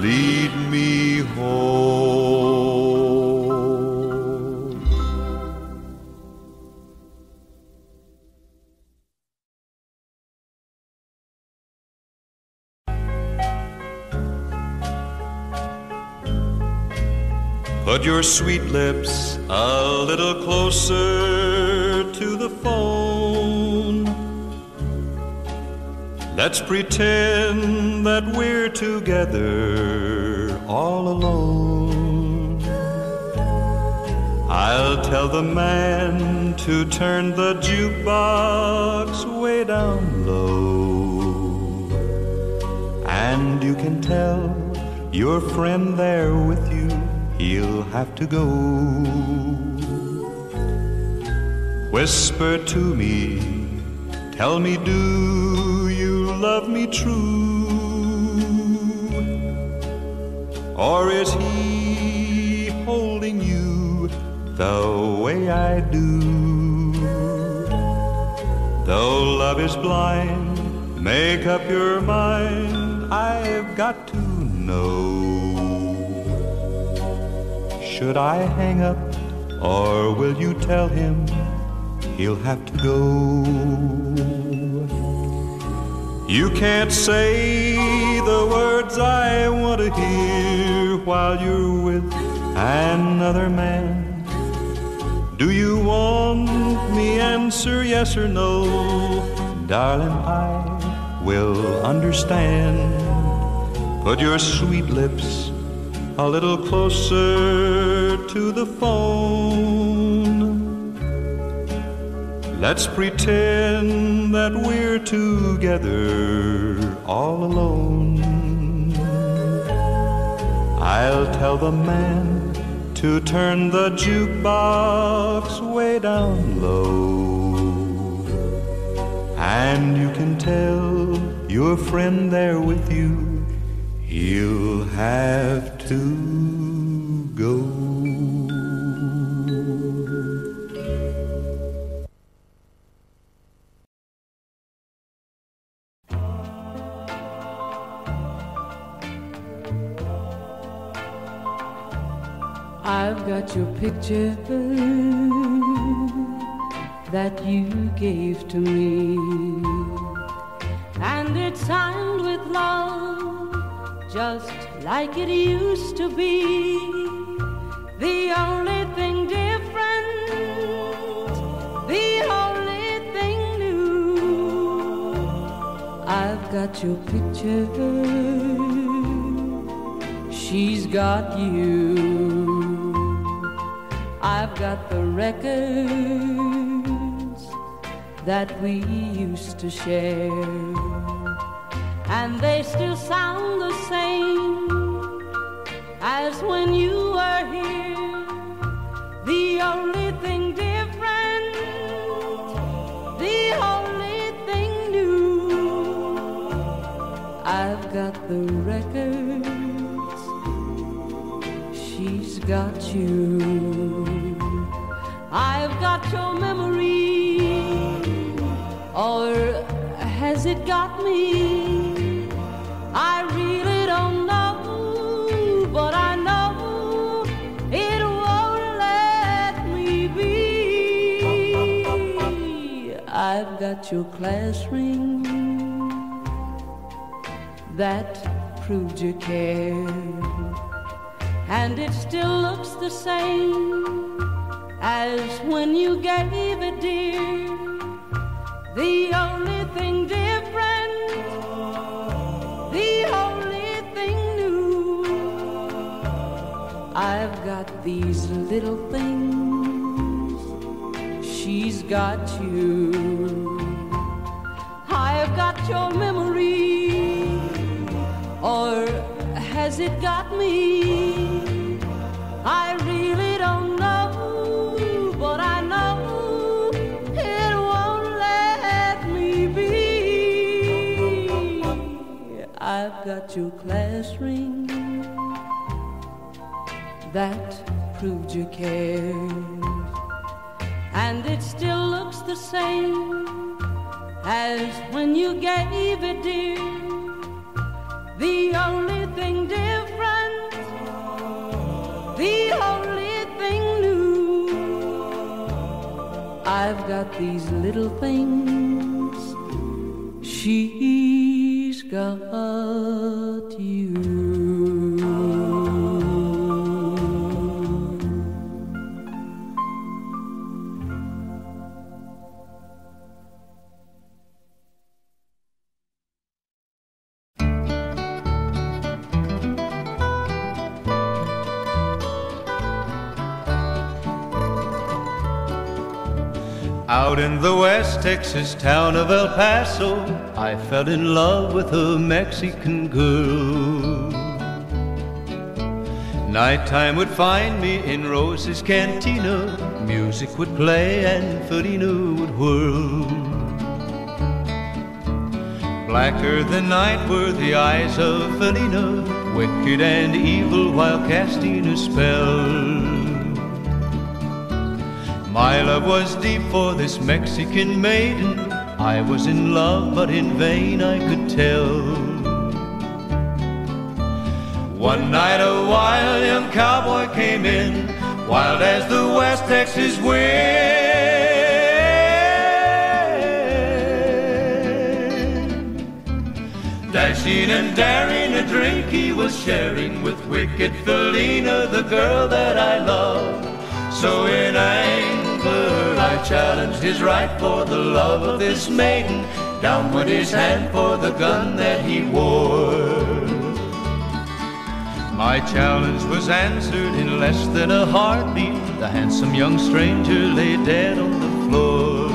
lead me home. Put your sweet lips a little closer to the phone. Let's pretend that we're together all alone. I'll tell the man to turn the jukebox way down low. And you can tell your friend there with you he'll have to go. Whisper to me, tell me, do you love me true? Or is he holding you the way I do? Though love is blind, make up your mind, I've got to know. Should I hang up, or will you tell him he'll have to go? You can't say the words I want to hear while you're with another man. Do you want me answer yes or no? Darling, I will understand. Put your sweet lips a little closer to the phone. Let's pretend that we're together all alone. I'll tell the man to turn the jukebox way down low. And you can tell your friend there with you he'll have to go. I've got your picture that you gave to me, and it's signed with love, just like it used to be. The only thing different, the only thing new, I've got your picture, she's got you. I've got the records that we used to share, and they still sound the same as when you were here. The only thing different, the only thing new, I've got the records, she's got you. I've got your memory, or has it got me? I really don't know, but I know it won't let me be. I've got your class ring that proved you care, and it still looks the same as when you gave it, dear. The only thing different, the only thing new, I've got these little things, she's got you. I've got your memory, or has it got me? I really don't know, but I know it won't let me be. I've got your class ring that proved you cared, and it still looks the same as when you gave it, dear. The only thing different, the only thing new, I've got these little things, she's got you. Out in the West Texas town of El Paso, I fell in love with a Mexican girl. Nighttime would find me in Rose's cantina, music would play and Felina would whirl. Blacker than night were the eyes of Felina, wicked and evil while casting a spell. My love was deep for this Mexican maiden, I was in love but in vain I could tell. One night a wild young cowboy came in, wild as the West Texas wind. Dashing and daring, a drink he was sharing with wicked Felina, the girl that I love. So in anger I challenged his right for the love of this maiden, down went his hand for the gun that he wore. My challenge was answered in less than a heartbeat, the handsome young stranger lay dead on the floor.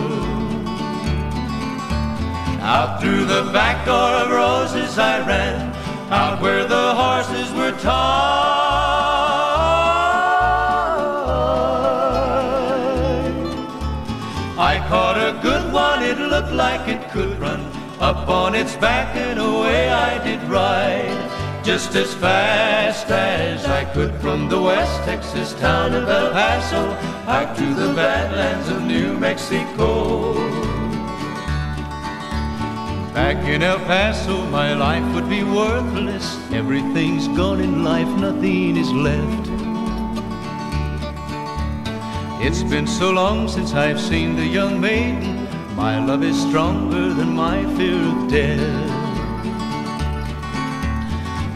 Out through the back door of Roses I ran, out where the horses were tied. I caught a good one, it looked like it could run, up on its back and away I did ride, just as fast as I could from the West Texas town of El Paso, out to the badlands of New Mexico. Back in El Paso my life would be worthless, everything's gone in life, nothing is left. It's been so long since I've seen the young maiden. My love is stronger than my fear of death.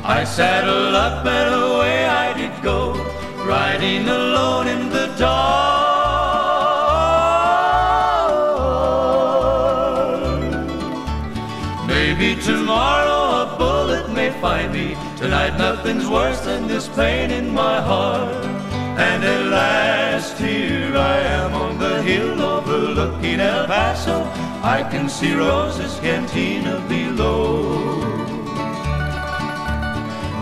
I saddle up and away I did go, riding alone in the dark. Maybe tomorrow a bullet may find me. Tonight nothing's worse than this pain in my heart. And at last here I am on the hill overlooking El Paso. I can see Rose's cantina below.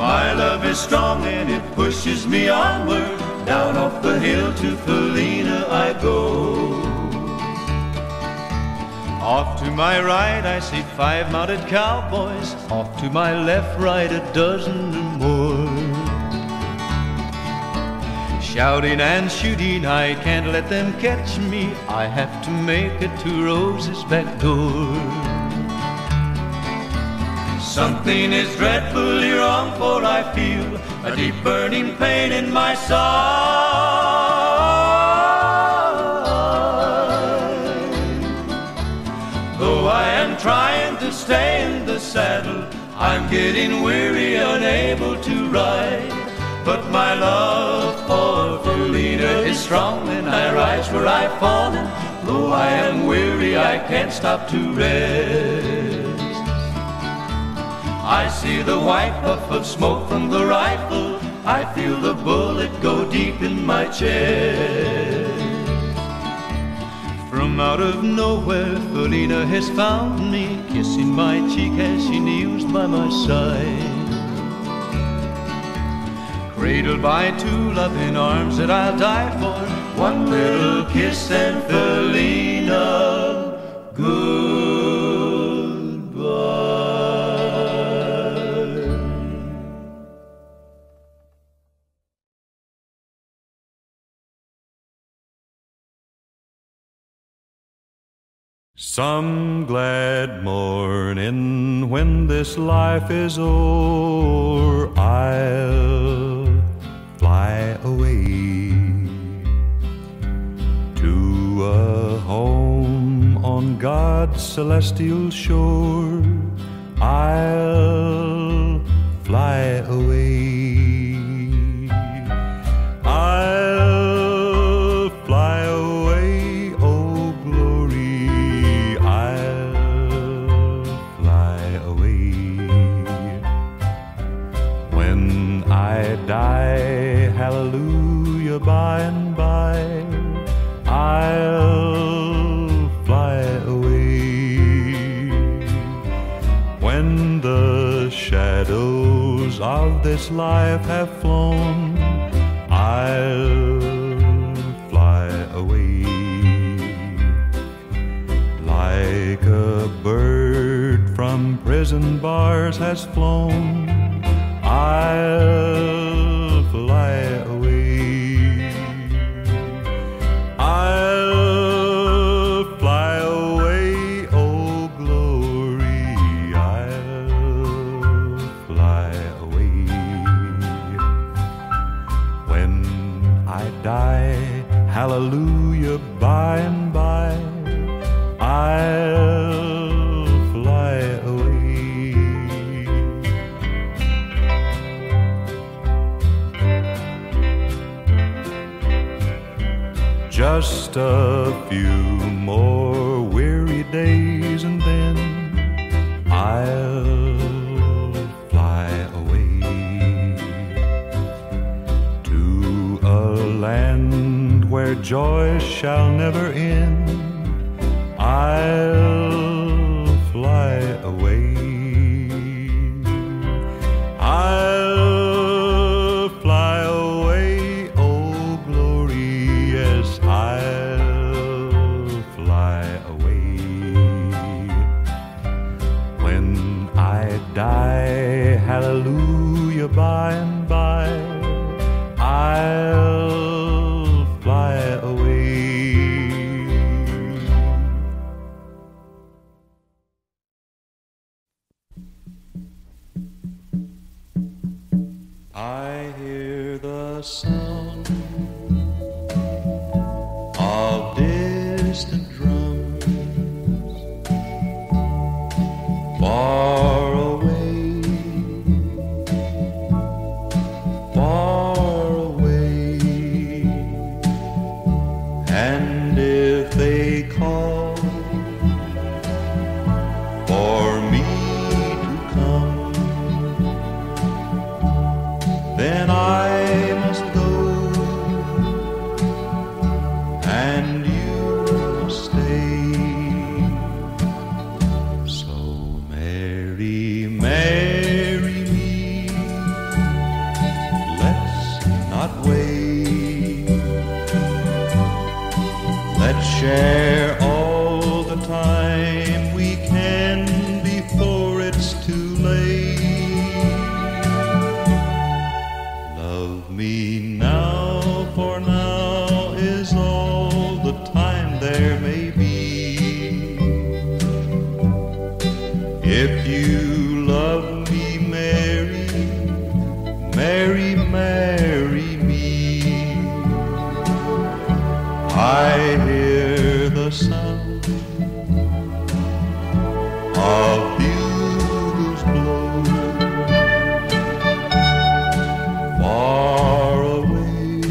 My love is strong and it pushes me onward. Down off the hill to Felina I go. Off to my right I see 5 mounted cowboys. Off to my left, right, a dozen or more. Shouting and shooting, I can't let them catch me. I have to make it to Rose's back door. Something is dreadfully wrong, for I feel a deep burning pain in my side. Though I am trying to stay in the saddle, I'm getting weary, unable to ride. But my love for Felina is strong, and I rise where I've fallen. Though I am weary, I can't stop to rest. I see the white puff of smoke from the rifle. I feel the bullet go deep in my chest. From out of nowhere, Felina has found me, kissing my cheek as she kneels by my side. Cradled by 2 loving arms that I'll die for. One little kiss and Felina, goodbye. Some glad morning when this life is o'er, I'll fly away to a home on God's celestial shore. I'll fly away. I'll fly away, oh glory. I'll fly away. When I die, hallelujah, by and by, I'll fly away. When the shadows of this life have flown, I'll fly away. Like a bird from prison bars has flown, I'll fly away. I'll fly away, oh glory, I'll fly away. When I die, hallelujah, by and by, I'll fly away. Just a few more weary days and then I'll fly away to a land where joy shall never end. I'll fly away. I'll fly away. I'll fly away. When I die, hallelujah, by and by, I'll fly away. I hear the sound If you love me, Mary, Mary, marry me. I hear the sound of bugles blow far away,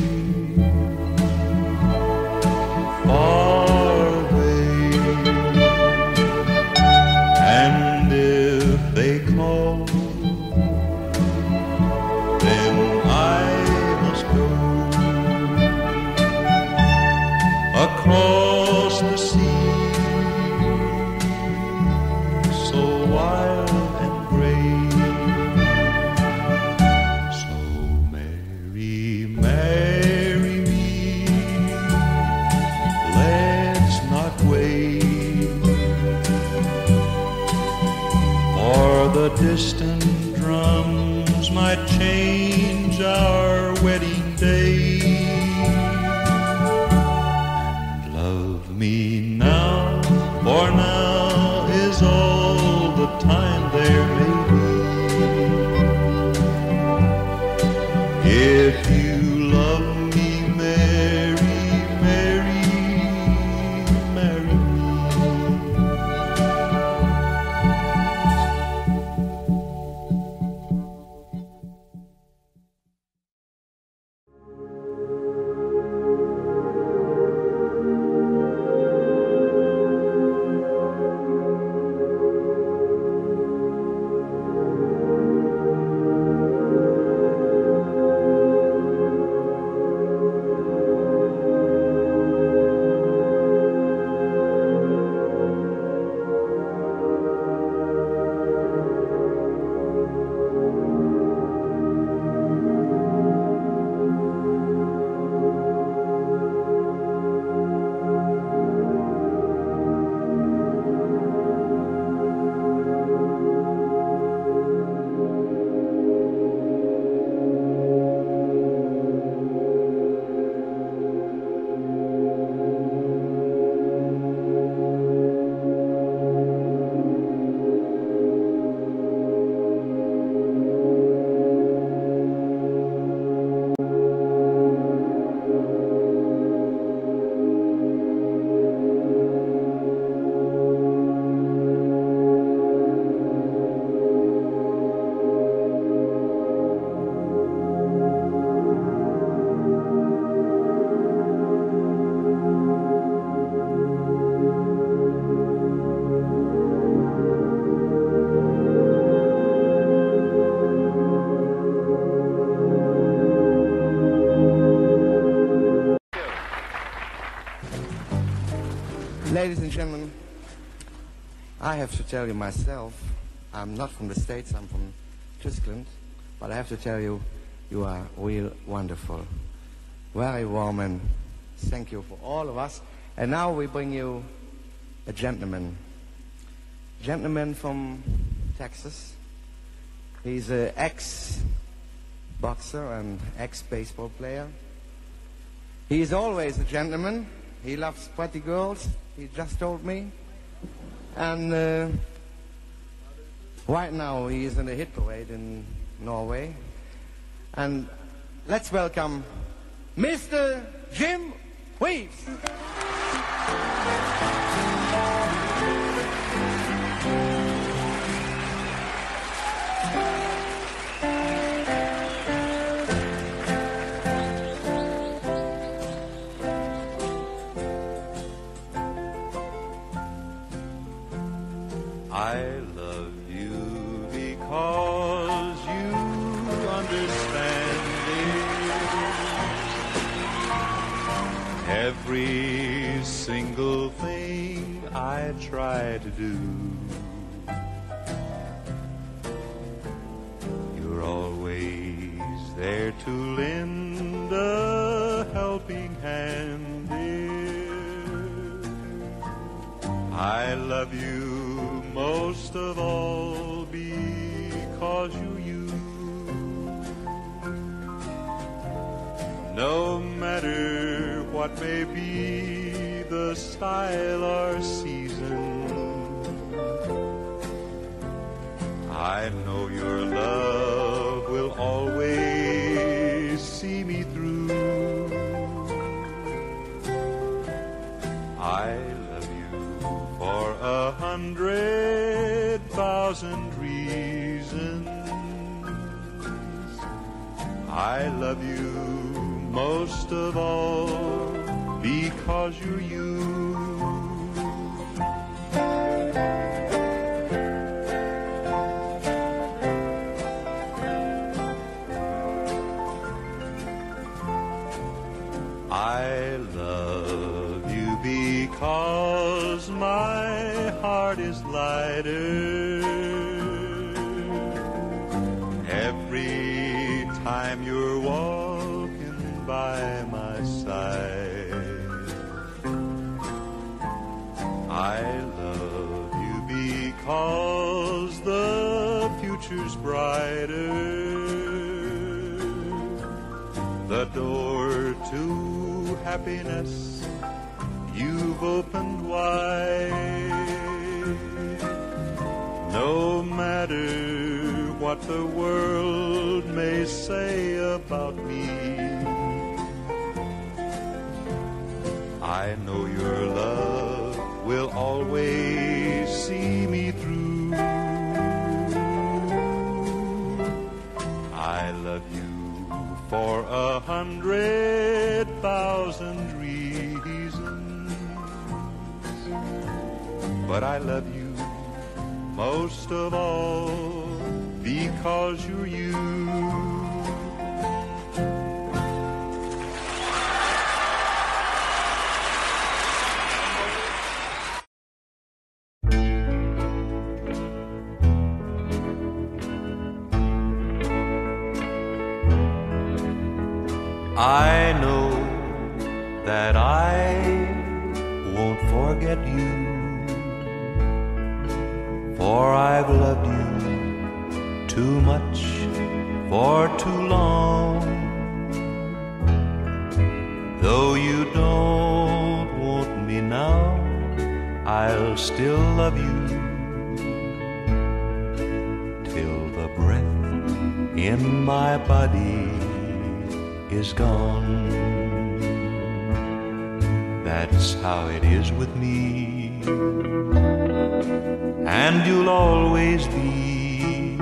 far away. And if they call, then I must go across the sea. The distant drums might change our wedding day. Love me now, for now is all the time there may be. If you love me, Mary, Mary, marry me. Ladies and gentlemen, I have to tell you myself, I'm not from the States, I'm from Triskland, but I have to tell you, you are real wonderful. Very warm, and thank you for all of us. And now we bring you a gentleman. Gentleman from Texas. He's an ex-boxer and ex-baseball player. He's always a gentleman. He loves pretty girls, he just told me. And right now he is in a hit parade in Norway. And let's welcome Mr. Jim Weaves. I love you because you understand it. Every single thing I try to do, you're always there to lend a helping hand, dear. I love you most of all because you no matter what may be the style or season, 100,000 reasons I love you most of all, because you're you. I love you because my heart is lighter every time you're walking by my side. I love you because the future's brighter, the door to happiness you've opened wide. No matter what the world may say about me, I know your love will always see me through. I love you for 100,000 reasons, but I love you most of all because you're you. I know that I won't forget you, for I've loved you too much for too long. Though you don't want me now, I'll still love you till the breath in my body is gone. That's how it is with me, and you'll always be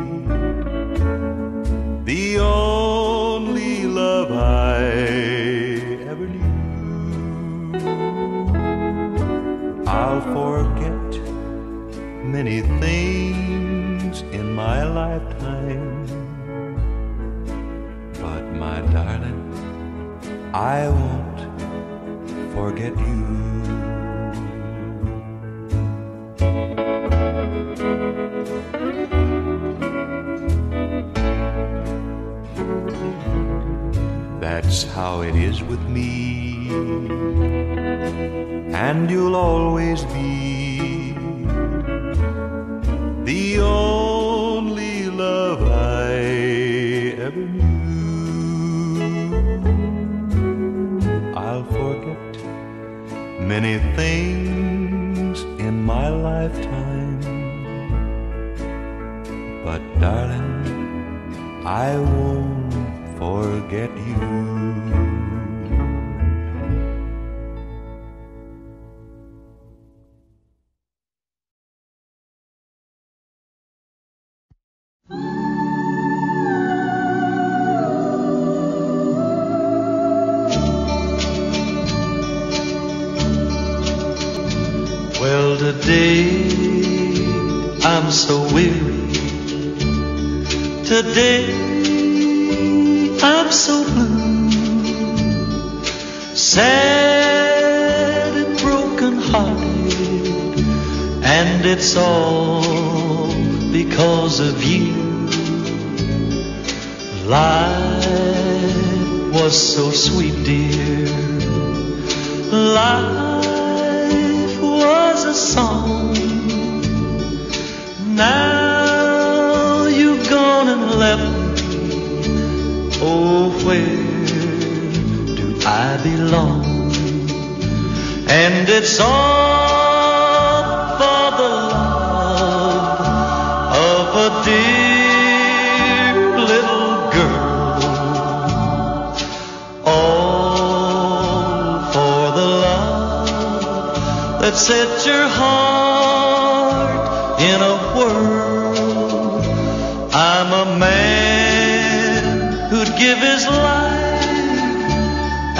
the only love I ever knew. I'll forget many things in my lifetime, but my darling, I won't forget you. That's how it is with me, and you'll always be the only love I ever knew. I'll forget many things in my lifetime, but darling, I won't forget you. Today I'm so blue, sad and broken hearted, and it's all because of you. Life was so sweet, dear. Life was a song. Now oh, where do I belong? And it's all for the love of a dear little girl, all for the love that set your heart in a world. I'm a man who'd give his life,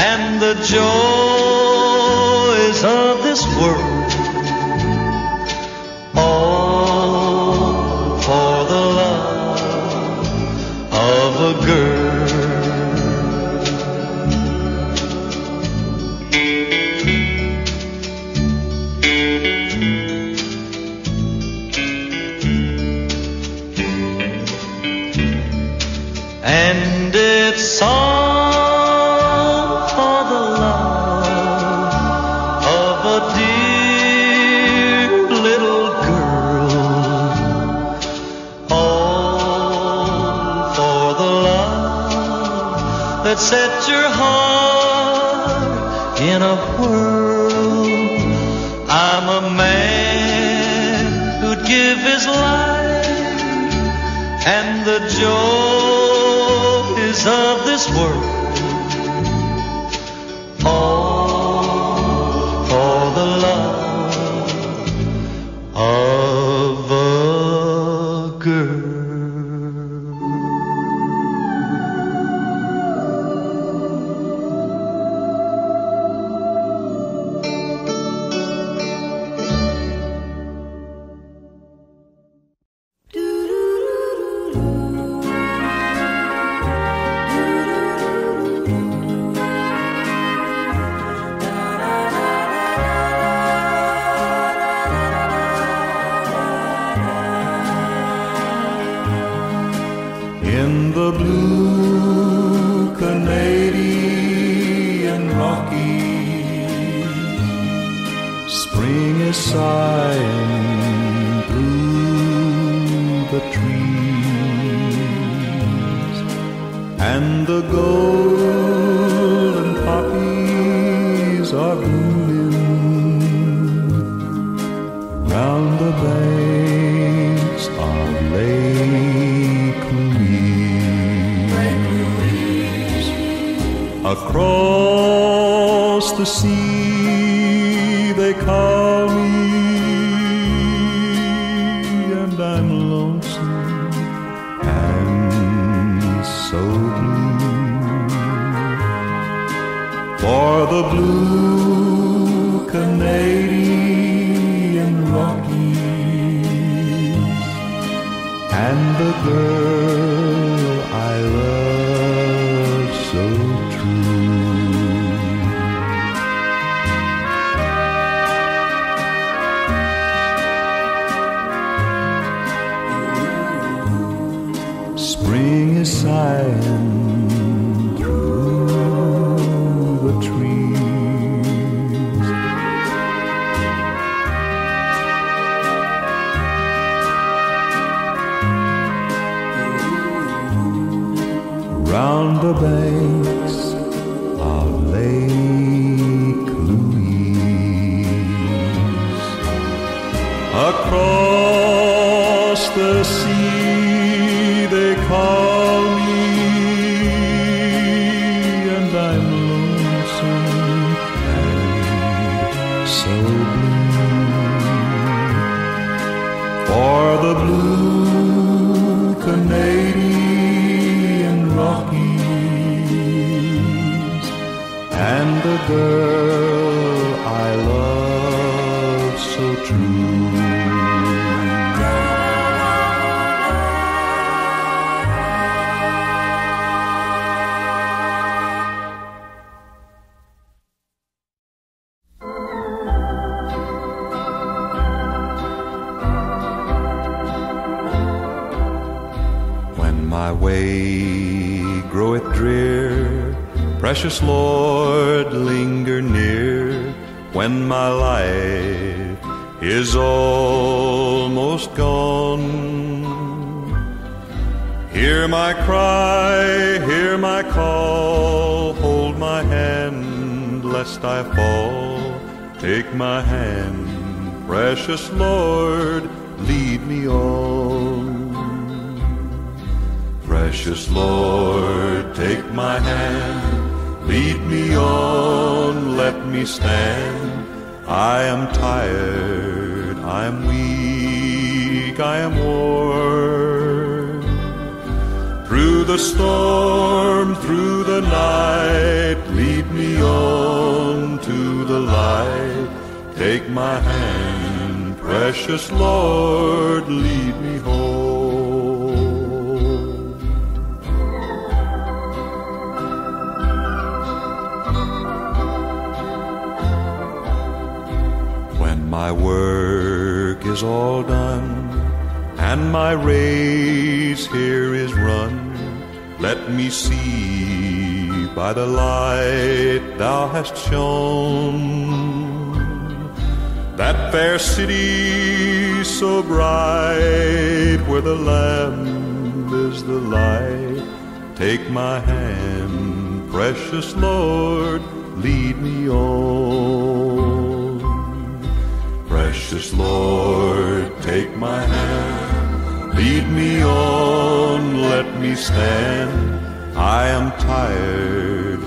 and the joys of this world, all for the love of a girl. It's all for the love of a dear little girl, all for the love that set your heart in a whirl. I'm a man who'd give his life, and the joy of this world, all for the love of a girl. Sighing through the trees, and the golden poppies are blooming round the banks of Lake Louise. Across the sea they call me, I'm lonesome and so blue, for the blue Canadian Rockies and the girl I love so true. Sighing through the trees, round the banks of Lake Louise, across the sea they call. For the blue Canadian Rockies and the girl I love so true. Precious Lord, linger near when my life is almost gone. Hear my cry, hear my call, hold my hand lest I fall. Take my hand, precious Lord, lead me on. Precious Lord, take my hand, lead me on, let me stand. I am tired, I'm weak. think I am warm. Through the storm, through the night, lead me on to the light. Take my hand, precious Lord, lead me home. My work is all done, and my race here is run. Let me see by the light thou hast shone, that fair city so bright, where the Lamb is the light. Take my hand, precious Lord, lead me on. Precious Lord, take my hand, lead me on, let me stand. I am tired,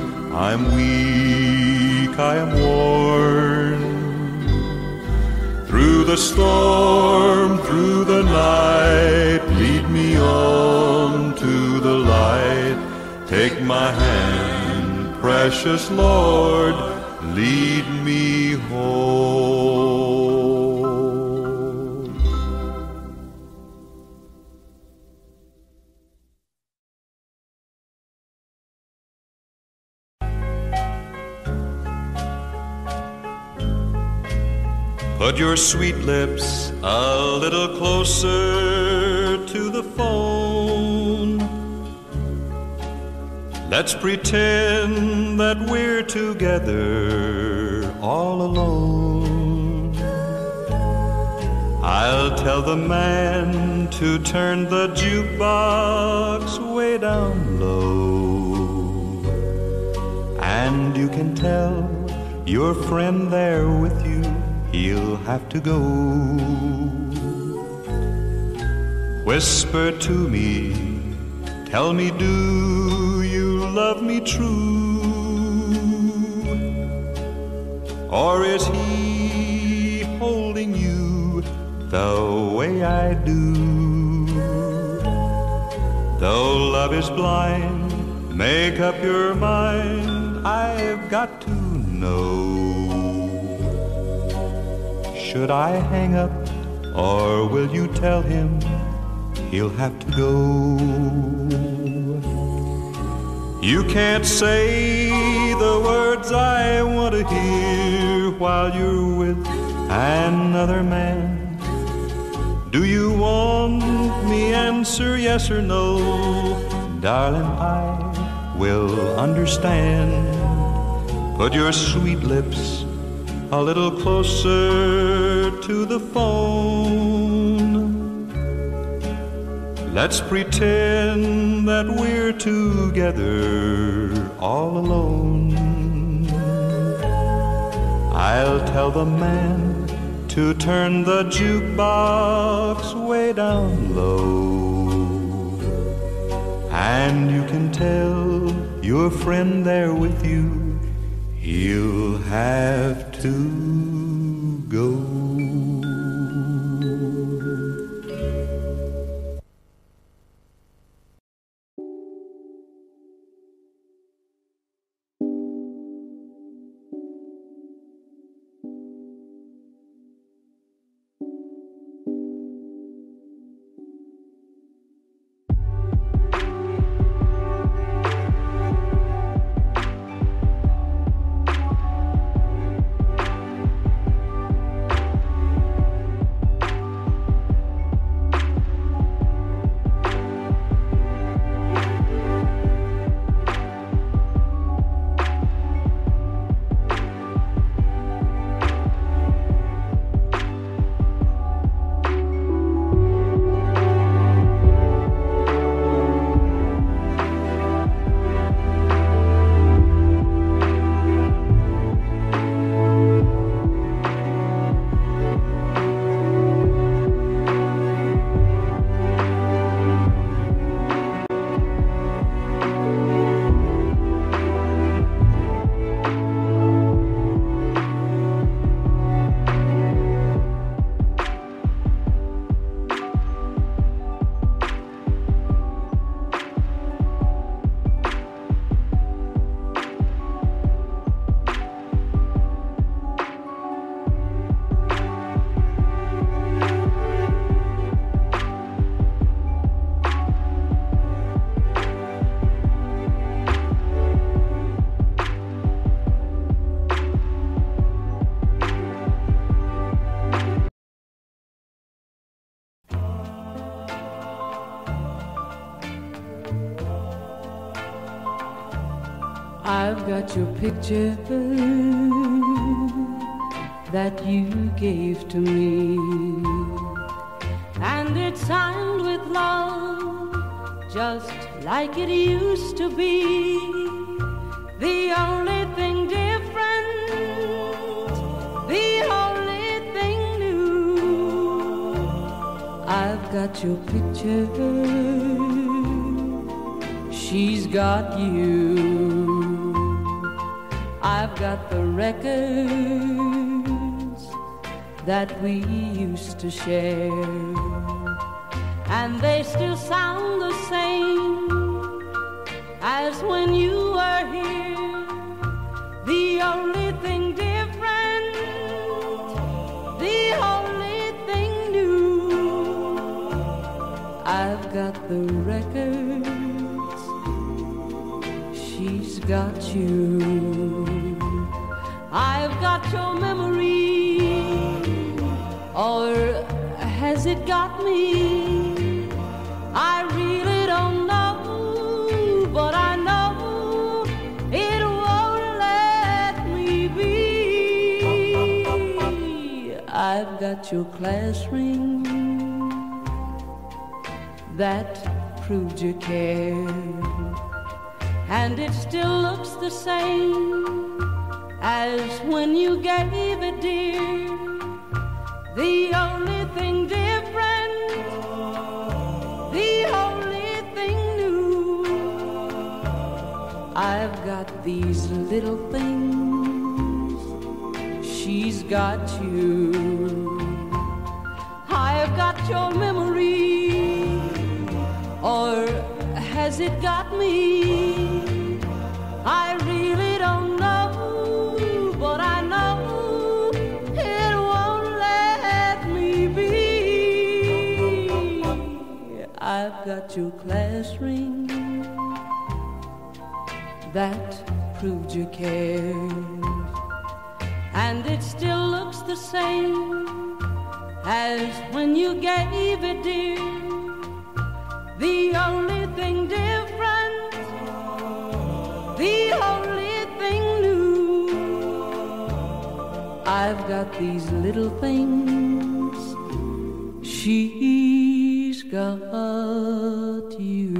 I am weak, I am worn. Through the storm, through the night, lead me on to the light. Take my hand, precious Lord, lead me home. Put your sweet lips a little closer to the phone. Let's pretend that we're together all alone. I'll tell the man to turn the jukebox way down low. And you can tell your friend there with you he'll have to go. Whisper to me, tell me, do you love me true? Or is he holding you the way I do? Though love is blind, make up your mind, I've got to know. Should I hang up, or will you tell him he'll have to go? You can't say the words I want to hear while you're with another man. Do you want me answer yes or no? Darling, I will understand. Put your sweet lips a little closer to the phone. Let's pretend that we're together all alone. I'll tell the man to turn the jukebox way down low. And you can tell your friend there with you you'll have to go. I've got your picture that you gave to me, and it's signed with love, just like it used to be. The only thing different, the only thing new, I've got your picture, she's got you. I've got the records that we used to share, and they still sound the same as when you were here. The only thing different, the only thing new, I've got the records, she's got you. I've got your memory, or has it got me? I really don't know, but I know it won't let me be. I've got your class ring that proved you care, and it still looks the same as when you gave it, dear. The only thing different, the only thing new, I've got these little things, she's got you. I've got your memory, or has it got me? I really don't know, but I know it won't let me be. I've got your class ring that proved you cared, and it still looks the same as when you gave it, dear. The only thing different, the only thing new, I've got these little things, she's got you.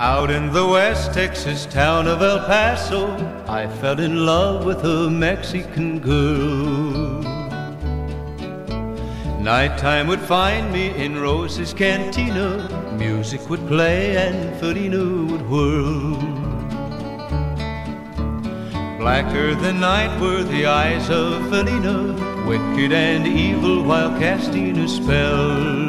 Out in the West Texas town of El Paso, I fell in love with a Mexican girl. Nighttime would find me in Rose's cantina, music would play and Felina would whirl. Blacker than night were the eyes of Felina, wicked and evil while casting a spell.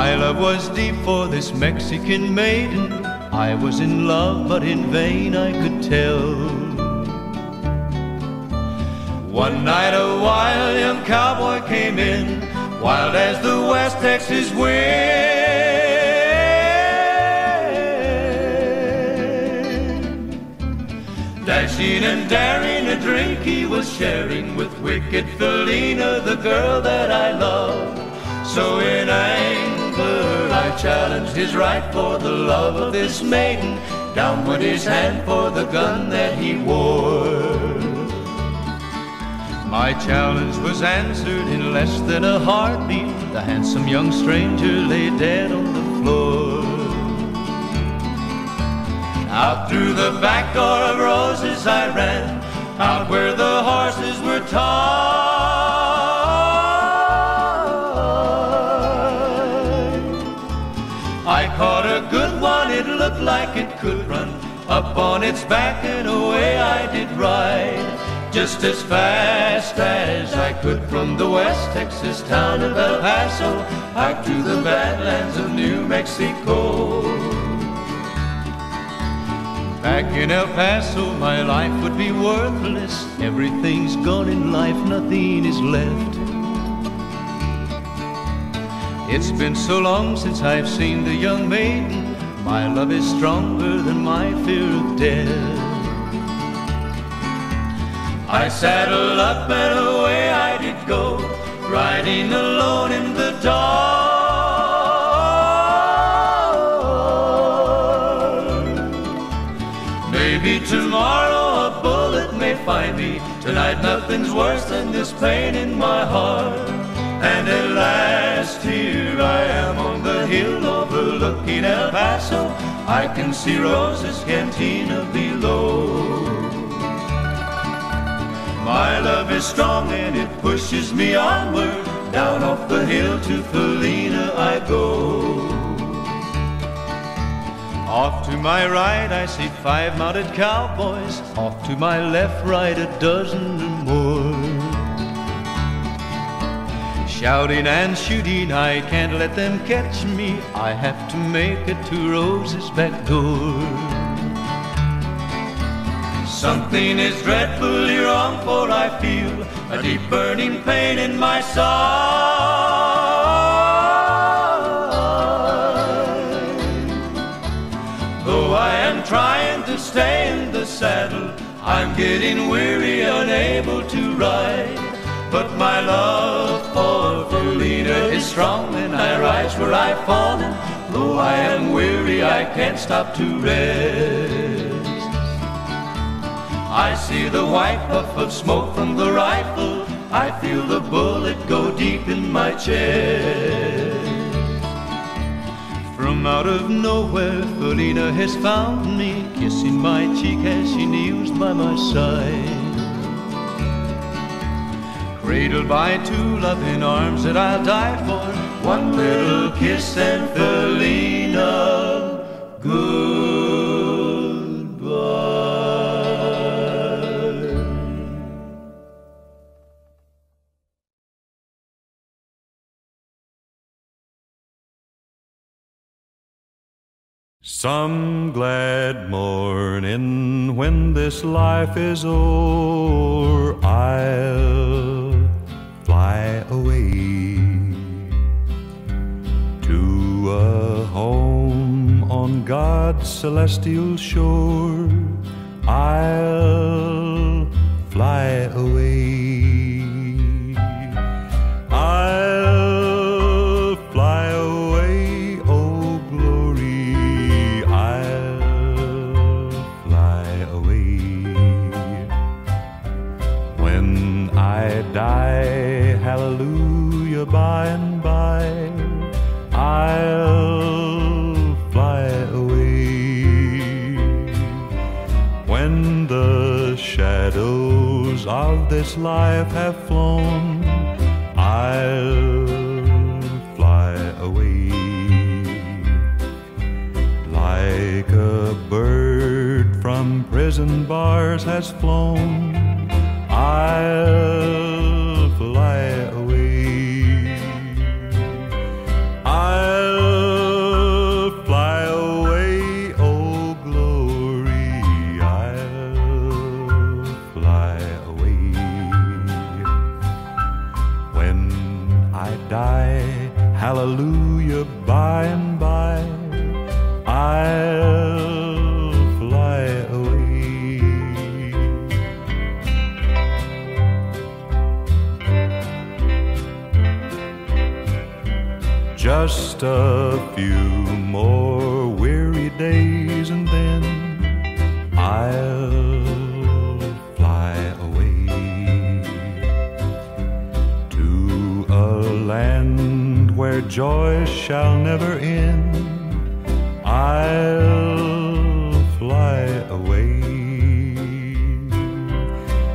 My love was deep for this Mexican maiden, I was in love but in vain I could tell. One night a wild young cowboy came in, wild as the West Texas wind. Dashing and daring, a drink he was sharing with wicked Felina, the girl that I love. So in anger I challenged his right for the love of this maiden, down went his hand for the gun that he wore. My challenge was answered in less than a heartbeat, the handsome young stranger lay dead on the floor. Out through the back door of Roses I ran, out where the horses were tied. I caught a good one, it looked like it could run, up on its back and away I did ride, just as fast as I could from the West Texas town of El Paso, out to the badlands of New Mexico. Back in El Paso my life would be worthless, everything's gone in life, nothing is left. It's been so long since I've seen the young maid. My love is stronger than my fear of death. I saddled up and away I did go, riding alone in the dark. Maybe tomorrow a bullet may find me. Tonight nothing's worse than this pain in my heart. And at last here I am on the hill overlooking El Paso. I can see Rose's cantina below. My love is strong and it pushes me onward. Down off the hill to Felina I go. Off to my right I see 5 mounted cowboys. Off to my left, right, a dozen or more. Shouting and shooting, I can't let them catch me. I have to make it to Rose's back door. Something is dreadfully wrong, for I feel a deep burning pain in my side. Though I am trying to stay in the saddle, I'm getting weary, unable to ride. But my love for Felina is strong, and I rise where I've fallen. Though I am weary, I can't stop to rest. I see the white puff of smoke from the rifle. I feel the bullet go deep in my chest. From out of nowhere, Felina has found me, kissing my cheek as she kneels by my side. Cradled by 2 loving arms that I'll die for. One little kiss and Felina, goodbye. Some glad morning when this life is o'er, I'll fly away to a home on God's celestial shore. I'll fly away. I'll fly away, oh glory. I'll fly away. When I die, hallelujah, by and by, I'll fly away. When the shadows of this life have flown, I'll fly away. Like a bird from prison bars has flown, I'll fly away. I'll fly away, oh glory, I'll fly away. When I die, hallelujah, by and by, I'll fly away. Just a few more weary days and then I'll fly away to a land where joy shall never end. I'll fly away.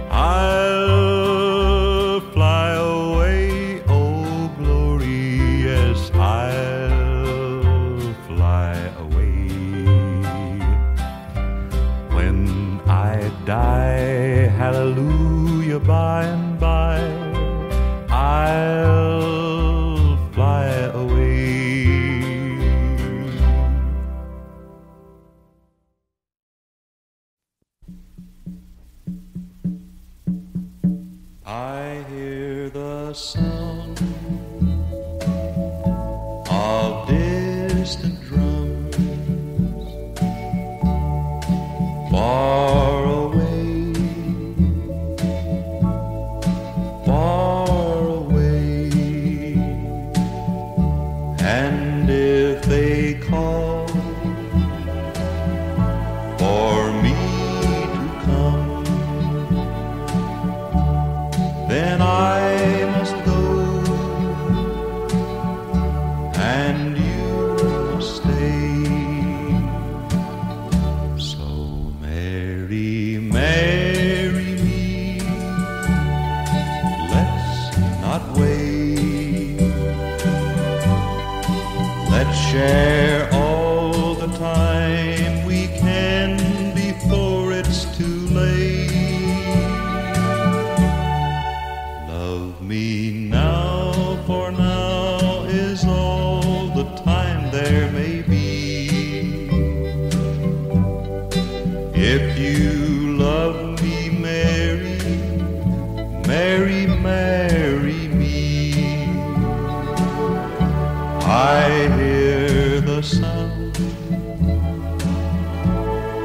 I'll fly away, oh glory, yes, I'll fly away. When I die, hallelujah, by and by, I'll fly away. I hear the sound distant drums. Far away, and if they call for me to come, then I must go and you must stay. So Mary, marry me, let's not wait, let's share all the time we can before it's too late. Love me now, for now is all the time there may be. If you love me, Mary, Mary, marry me. I hear the sound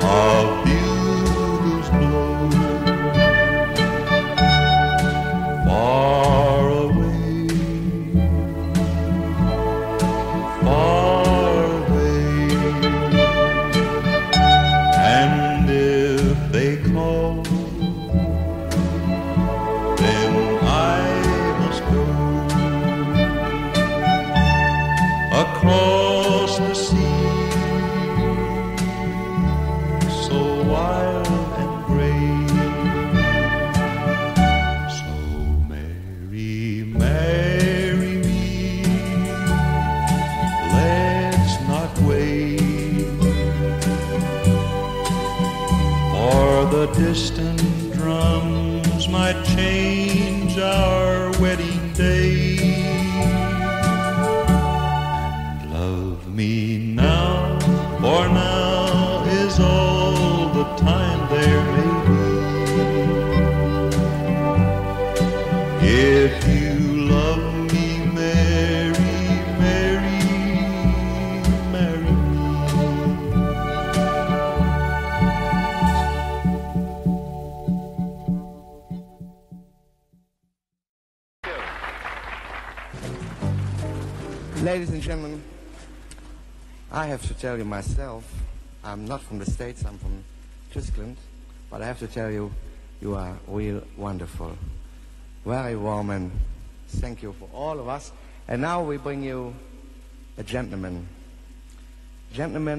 of bugles blow. Far away, far away, and if they call, then I must go across the sea, so wild and gray. So Mary, marry me, let's not wait for the distant drums might change our wedding day. Love me now, for now is all the time there may be. If you love me, Mary, Mary, marry me. Ladies and gentlemen, I have to tell you myself, I'm not from the States, I'm from Triskland, but I have to tell you, you are real wonderful, very warm, and thank you for all of us. And now we bring you a gentleman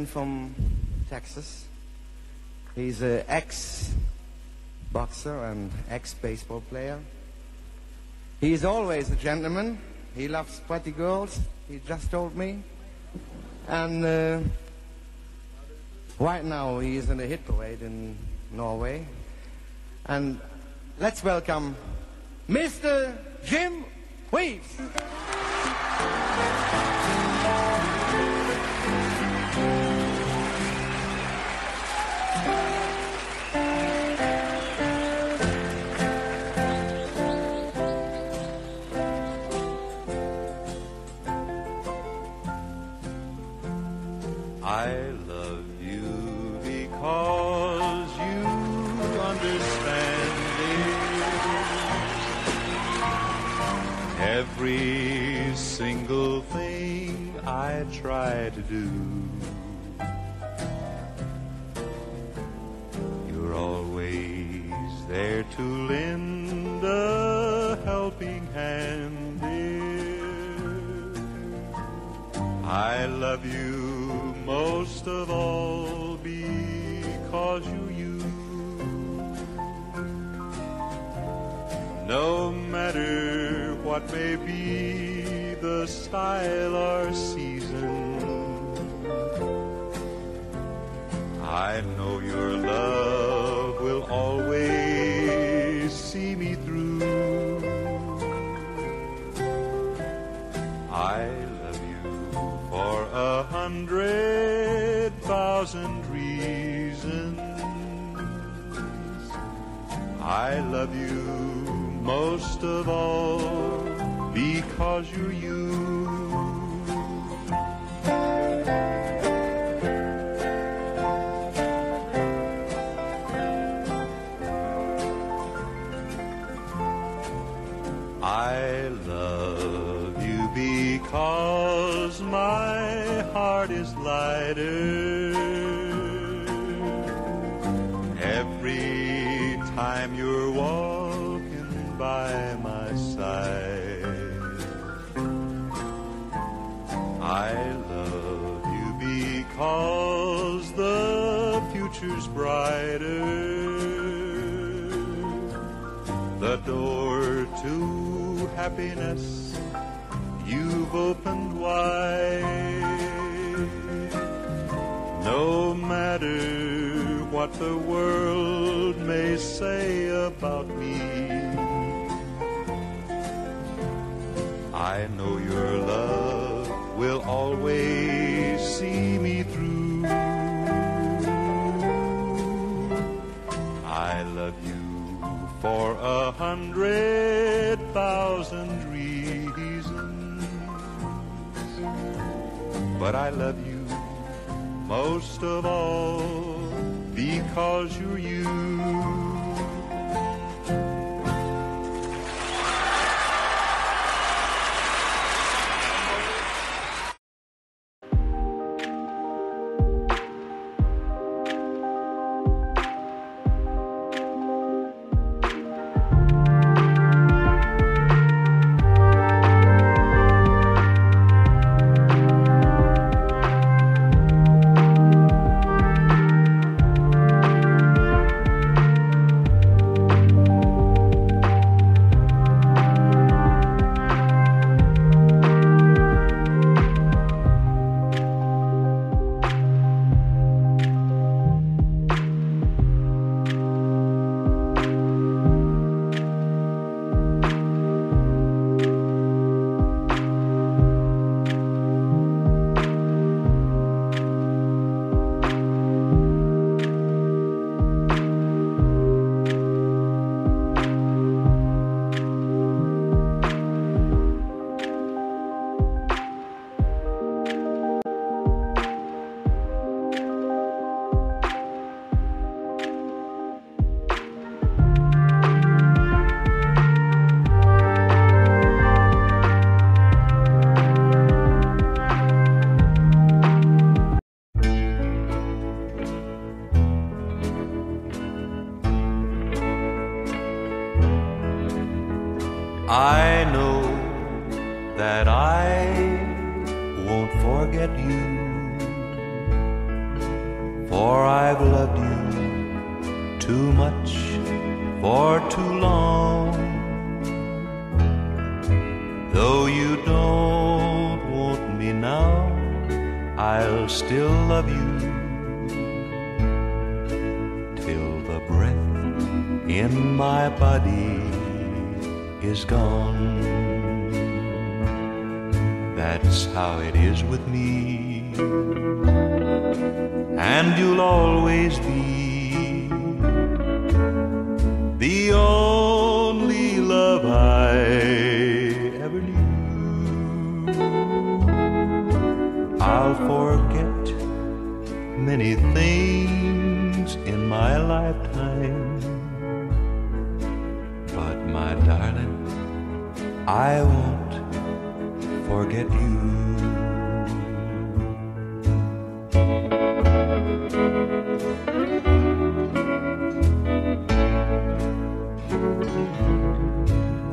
from Texas. He's an ex-boxer and ex-baseball player. He is always a gentleman. He loves pretty girls, he just told me. And right now he is in a hit parade in Norway. And let's welcome Mr. Jim Weaves. I love you because you understand me. Every single thing I try to do, you're always there to lend a helping hand, dear. I love you most of all because you, no matter what may be the style or season, I know your love will always see me through. I love you for 100,000 reasons. I love you most of all because you're you. I love you because my heart is lighter. Every time you're walking by my side, I love you because the future's brighter. The door to happiness you've opened wide. No matter what the world may say about me, I know your love will always see me through. I love you for 100,000 reasons, but I love you most of all because you're you.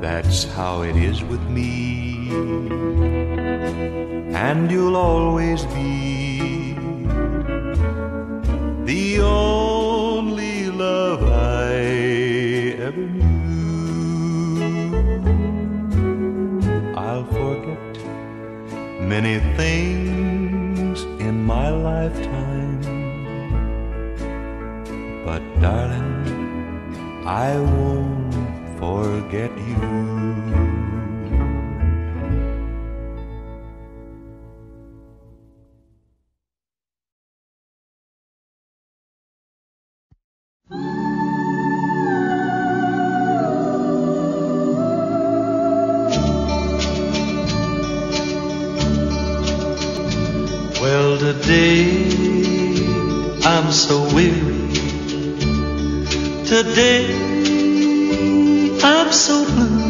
That's how it is with me, and you'll always be the only love I ever knew. I'll forget many things in my lifetime, but darling, I won't forget you. Today I'm so blue.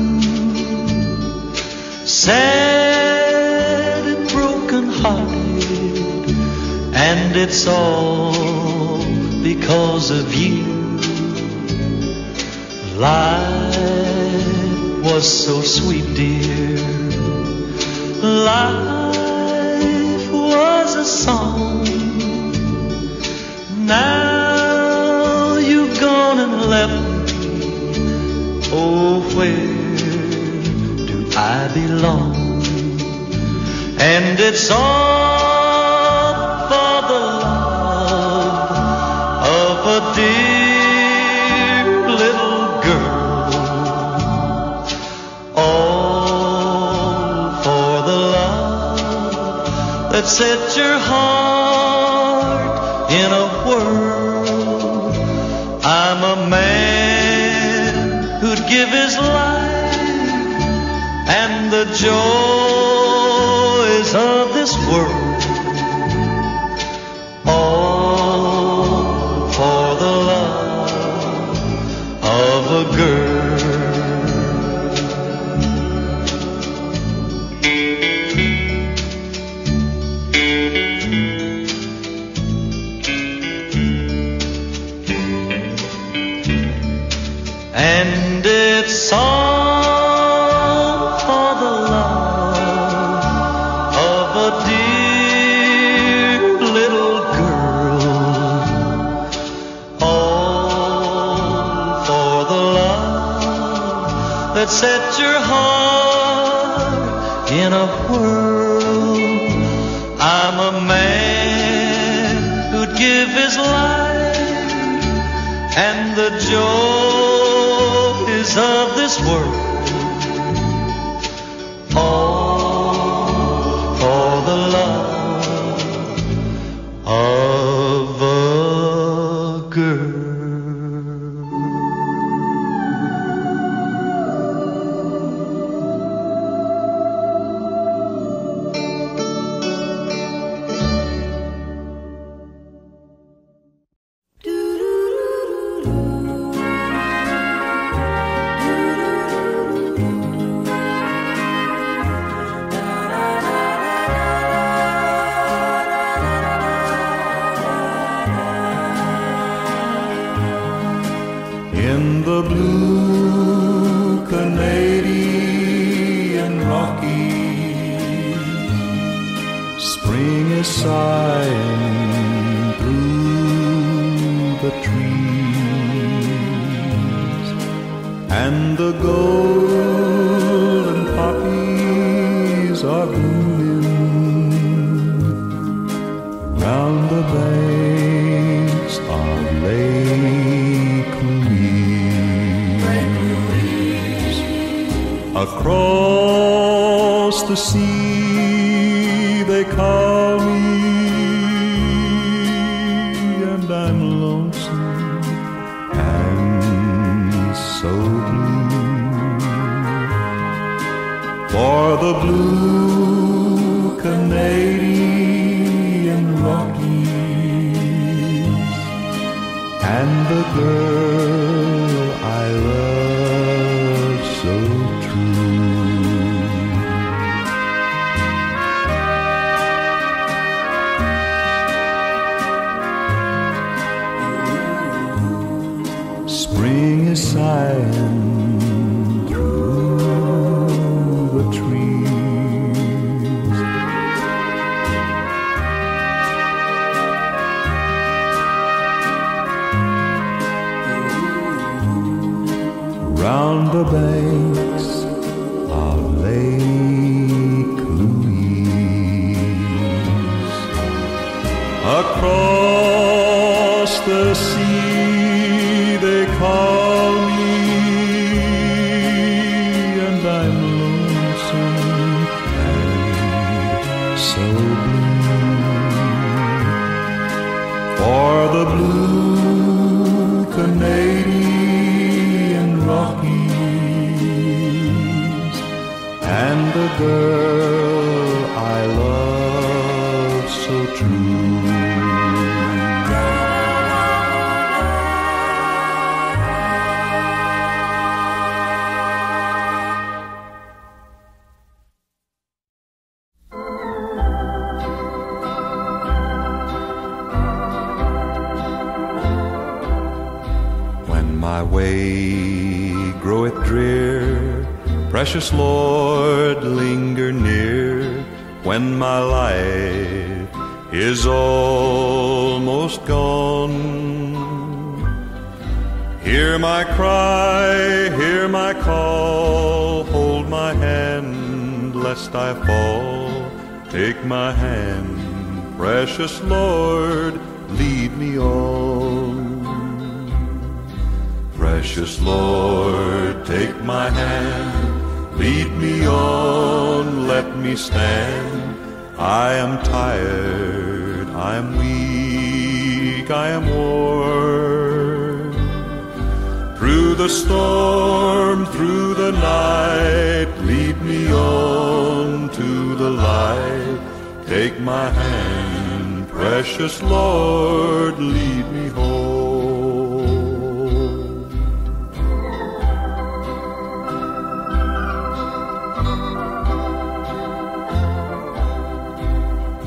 sad and broken-hearted, and it's all because of you. Life was so sweet, dear. Life was a song. Now you've gone and left me. Oh, where do I belong? And it's all for the love of a dear little girl. All for the love that set your heart in a whirl. I'm a man who'd give his life, and the joys of this world, all for the love of a girl. And it's all for the love of a dear little girl. All for the love that set your heart in a whirl. I'm a man who'd give his life, and the joy of this world, all for the love of a girl. Sighing through the trees, and the golden poppies are blooming round the banks of Lake Louise. Across the sea they call me, I'm lonesome and so blue. For the blue Canadian Rockies and the girl I love so true. Sighing through the trees. Round the banks of Lake Louise, across the sea they call. For the blue Canadian Rockies and the girl I love so true. my way, grow it drear, precious Lord, linger near, when my life is almost gone. Hear my cry, hear my call, hold my hand, lest I fall, take my hand, precious Lord, lead me on. Precious Lord, take my hand, lead me on, let me stand. I am tired, I am weak, I am worn. Through the storm, through the night, lead me on to the light. Take my hand, precious Lord, lead me home.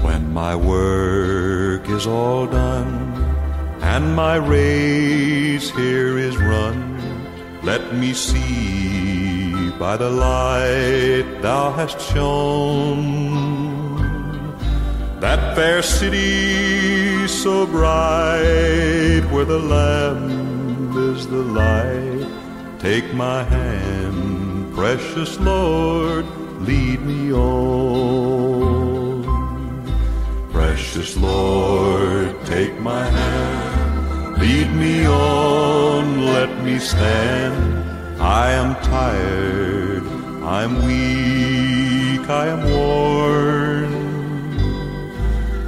When my work is all done and my race here is run, let me see by the light thou hast shone that fair city so bright, where the Lamb is the light. Take my hand, precious Lord, lead me on. Precious Lord, take my hand, lead me on, let me stand. I am tired, I am weak, I am worn.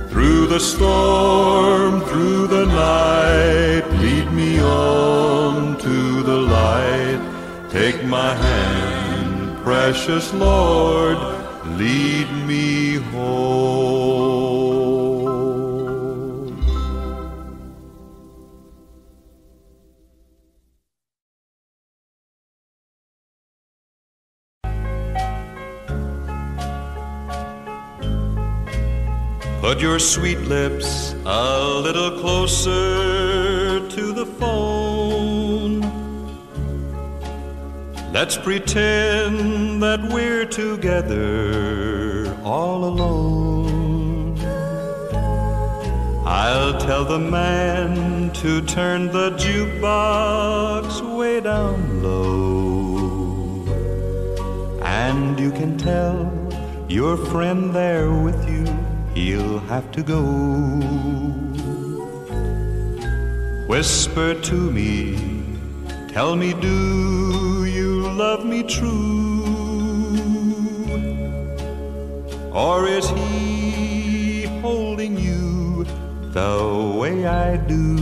Through the storm, through the night, lead me on to the light. Take my hand, precious Lord, lead me home. Put your sweet lips a little closer to the phone. Let's pretend that we're together all alone. I'll tell the man to turn the jukebox way down low. And you can tell your friend there with you he'll have to go. Whisper to me, tell me, do you love me true? Or is he holding you the way I do?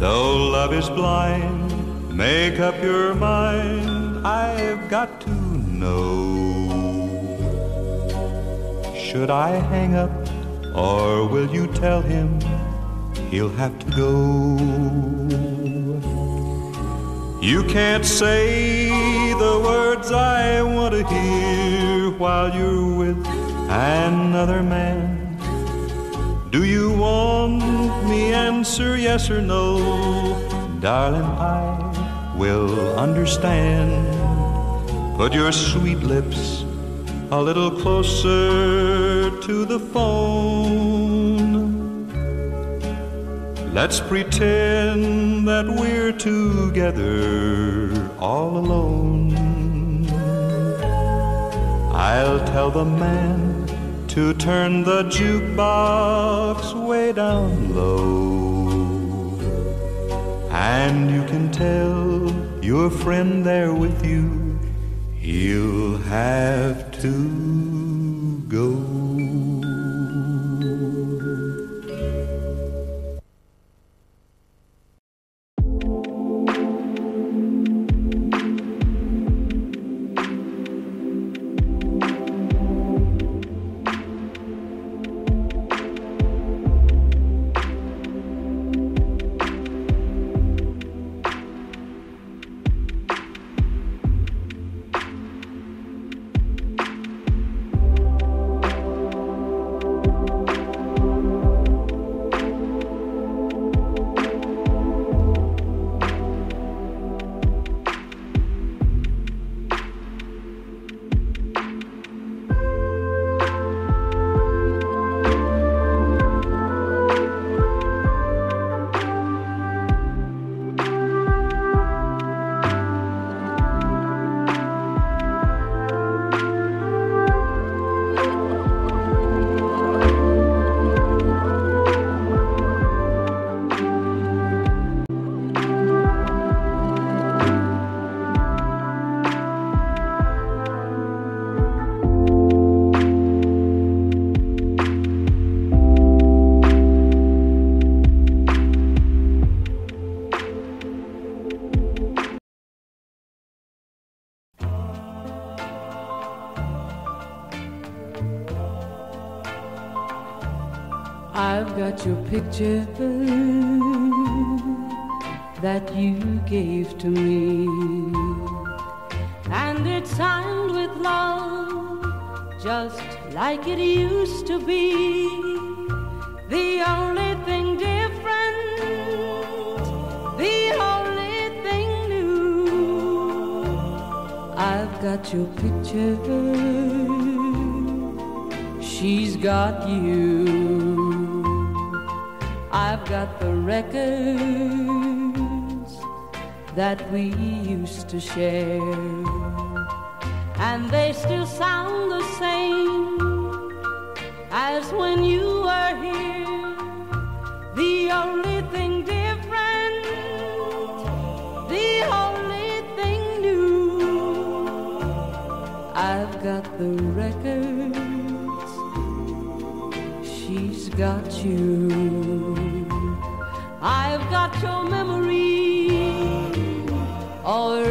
Though love is blind, make up your mind, I've got to know. Should I hang up, or will you tell him he'll have to go? You can't say the words I want to hear while you're with another man. Do you want me answer yes or no? Darling, I will understand. Put your sweet lips a little closer to the phone. Let's pretend that we're together all alone. I'll tell the man to turn the jukebox way down low. And you can tell your friend there with you you'll have to go. about your picture that you gave to me, and it's signed with love, just like it used to be. The only thing different, the only thing new, I've got your picture, she's got you. I've got the records that we used to share, and they still sound the same as when you were here. The only thing different, the only thing new, I've got the records, she's got you. I've got your memory, or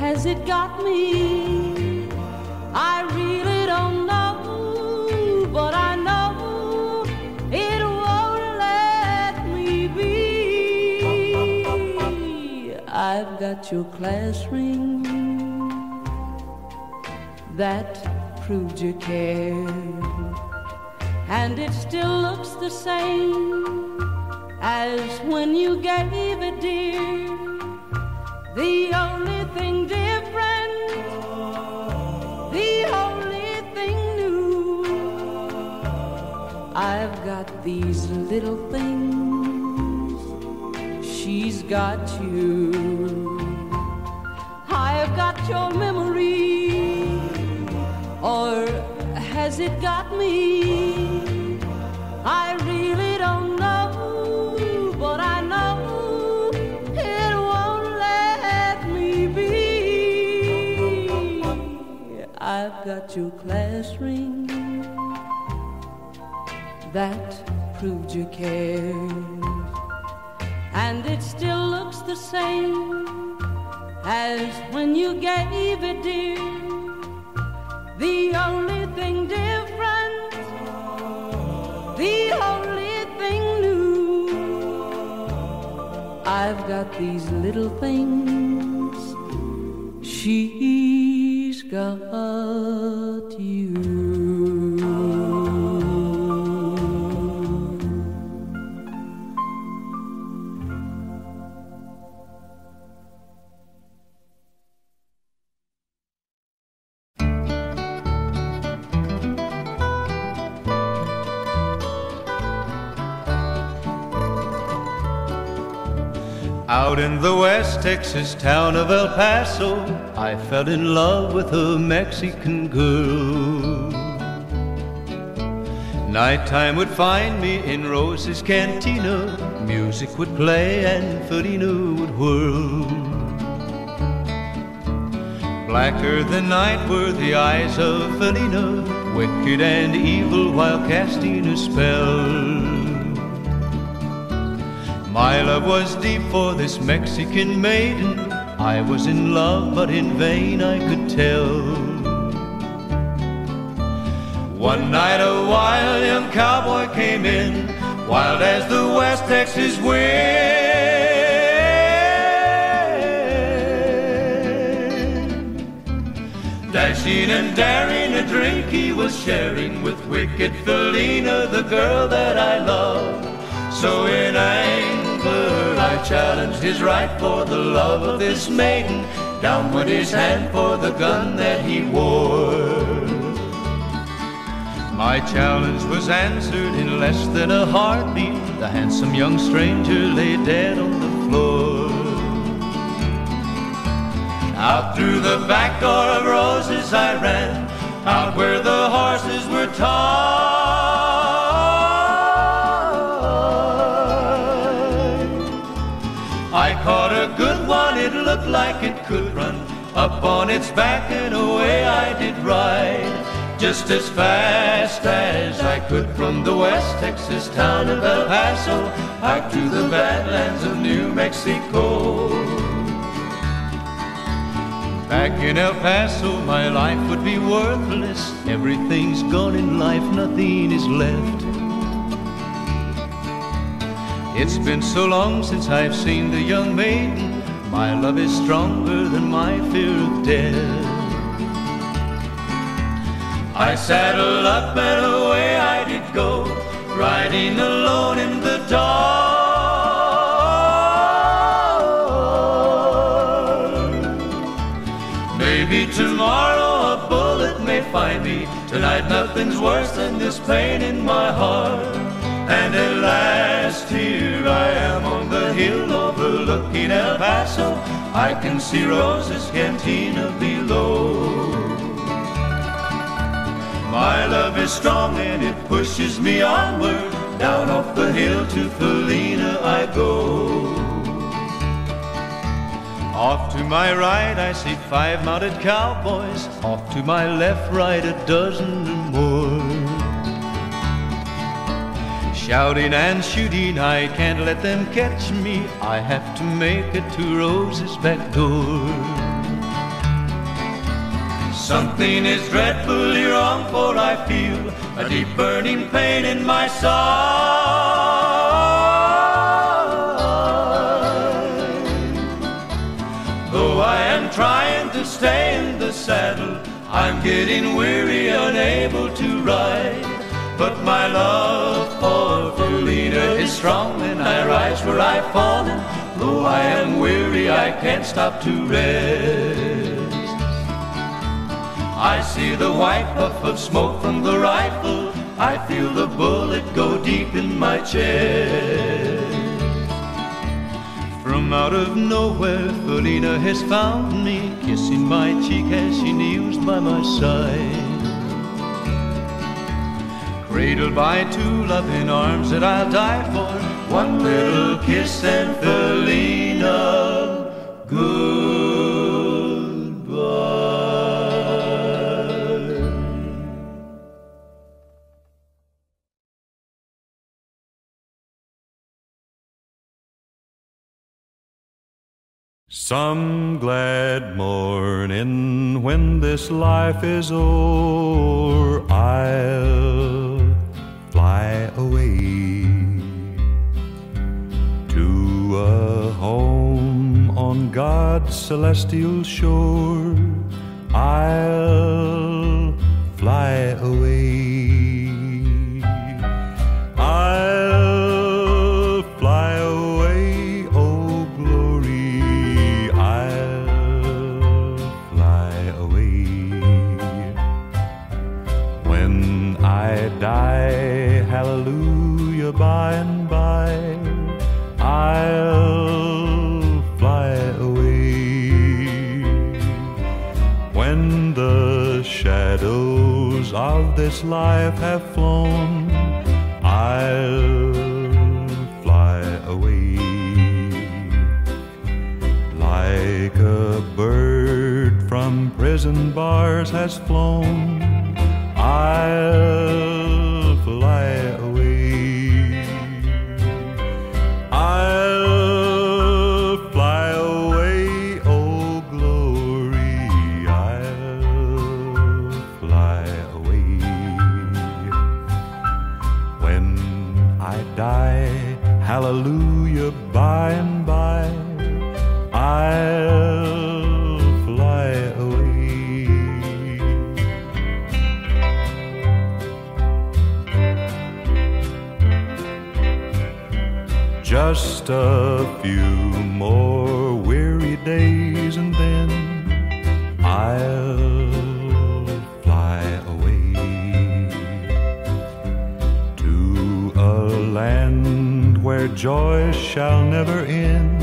has it got me? I really don't know, but I know it won't let me be. I've got your class ring that proved you care, and it still looks the same as when you gave it, dear. The only thing different, the only thing new, I've got these little things, she's got you. I've got your memory, or has it got me? I really don't know, but I know it won't let me be. I've got your class ring that proved you cared, and it still looks the same as when you gave it, dear. The only thing different, the only thing new, I've got these little things, she's got you. Out in the West Texas town of El Paso, I fell in love with a Mexican girl. Nighttime would find me in Rose's cantina, music would play and Felina would whirl. Blacker than night were the eyes of Felina, wicked and evil while casting a spell. My love was deep for this Mexican maiden, I was in love but in vain I could tell. One night a wild young cowboy came in, wild as the West Texas wind. Dashing and daring, a drink he was sharing with wicked Felina, the girl that I love. So in anger I challenged his right for the love of this maiden, down went his hand for the gun that he wore. My challenge was answered in less than a heartbeat, the handsome young stranger lay dead on the floor. Out through the back door of Rose's I ran, out where the horses were tied. I caught a good one, it looked like it could run, up on its back and away I did ride, just as fast as I could from the West Texas town of El Paso, out to the badlands of New Mexico. Back in El Paso my life would be worthless, everything's gone in life, nothing is left. It's been so long since I've seen the young maiden. My love is stronger than my fear of death. I saddle up and away I did go, riding alone in the dark. Maybe tomorrow a bullet may find me. Tonight nothing's worse than this pain in my heart. And at last here I am on the hill overlooking El Paso. I can see Rose's cantina below. My love is strong and it pushes me onward. Down off the hill to Felina I go. Off to my right I see 5 mounted cowboys. Off to my left, right, a dozen or more. Shouting and shooting, I can't let them catch me. I have to make it to Rose's back door. Something is dreadfully wrong, for I feel a deep burning pain in my side. Though I am trying to stay in the saddle, I'm getting weary, unable to ride. But my love for Felina is strong, and I rise where I've fallen. Though I am weary, I can't stop to rest. I see the white puff of smoke from the rifle. I feel the bullet go deep in my chest. From out of nowhere, Felina has found me, kissing my cheek as she kneels by my side. Cradled by 2 loving arms that I'll die for. One little kiss and Felina, goodbye. Some glad morning when this life is o'er, I'll fly away to a home on God's celestial shore. I'll fly away. I'll fly away, oh glory. I'll fly away. When I die, hallelujah, by and by, I'll fly away. When the shadows of this life have flown, I'll fly away. Like a bird from prison bars has flown, I'll fly away. I'll fly away, oh glory, I'll fly away. When I die, hallelujah, by and by, I'll fly away. Just a few more weary days and then I'll fly away to a land where joy shall never end.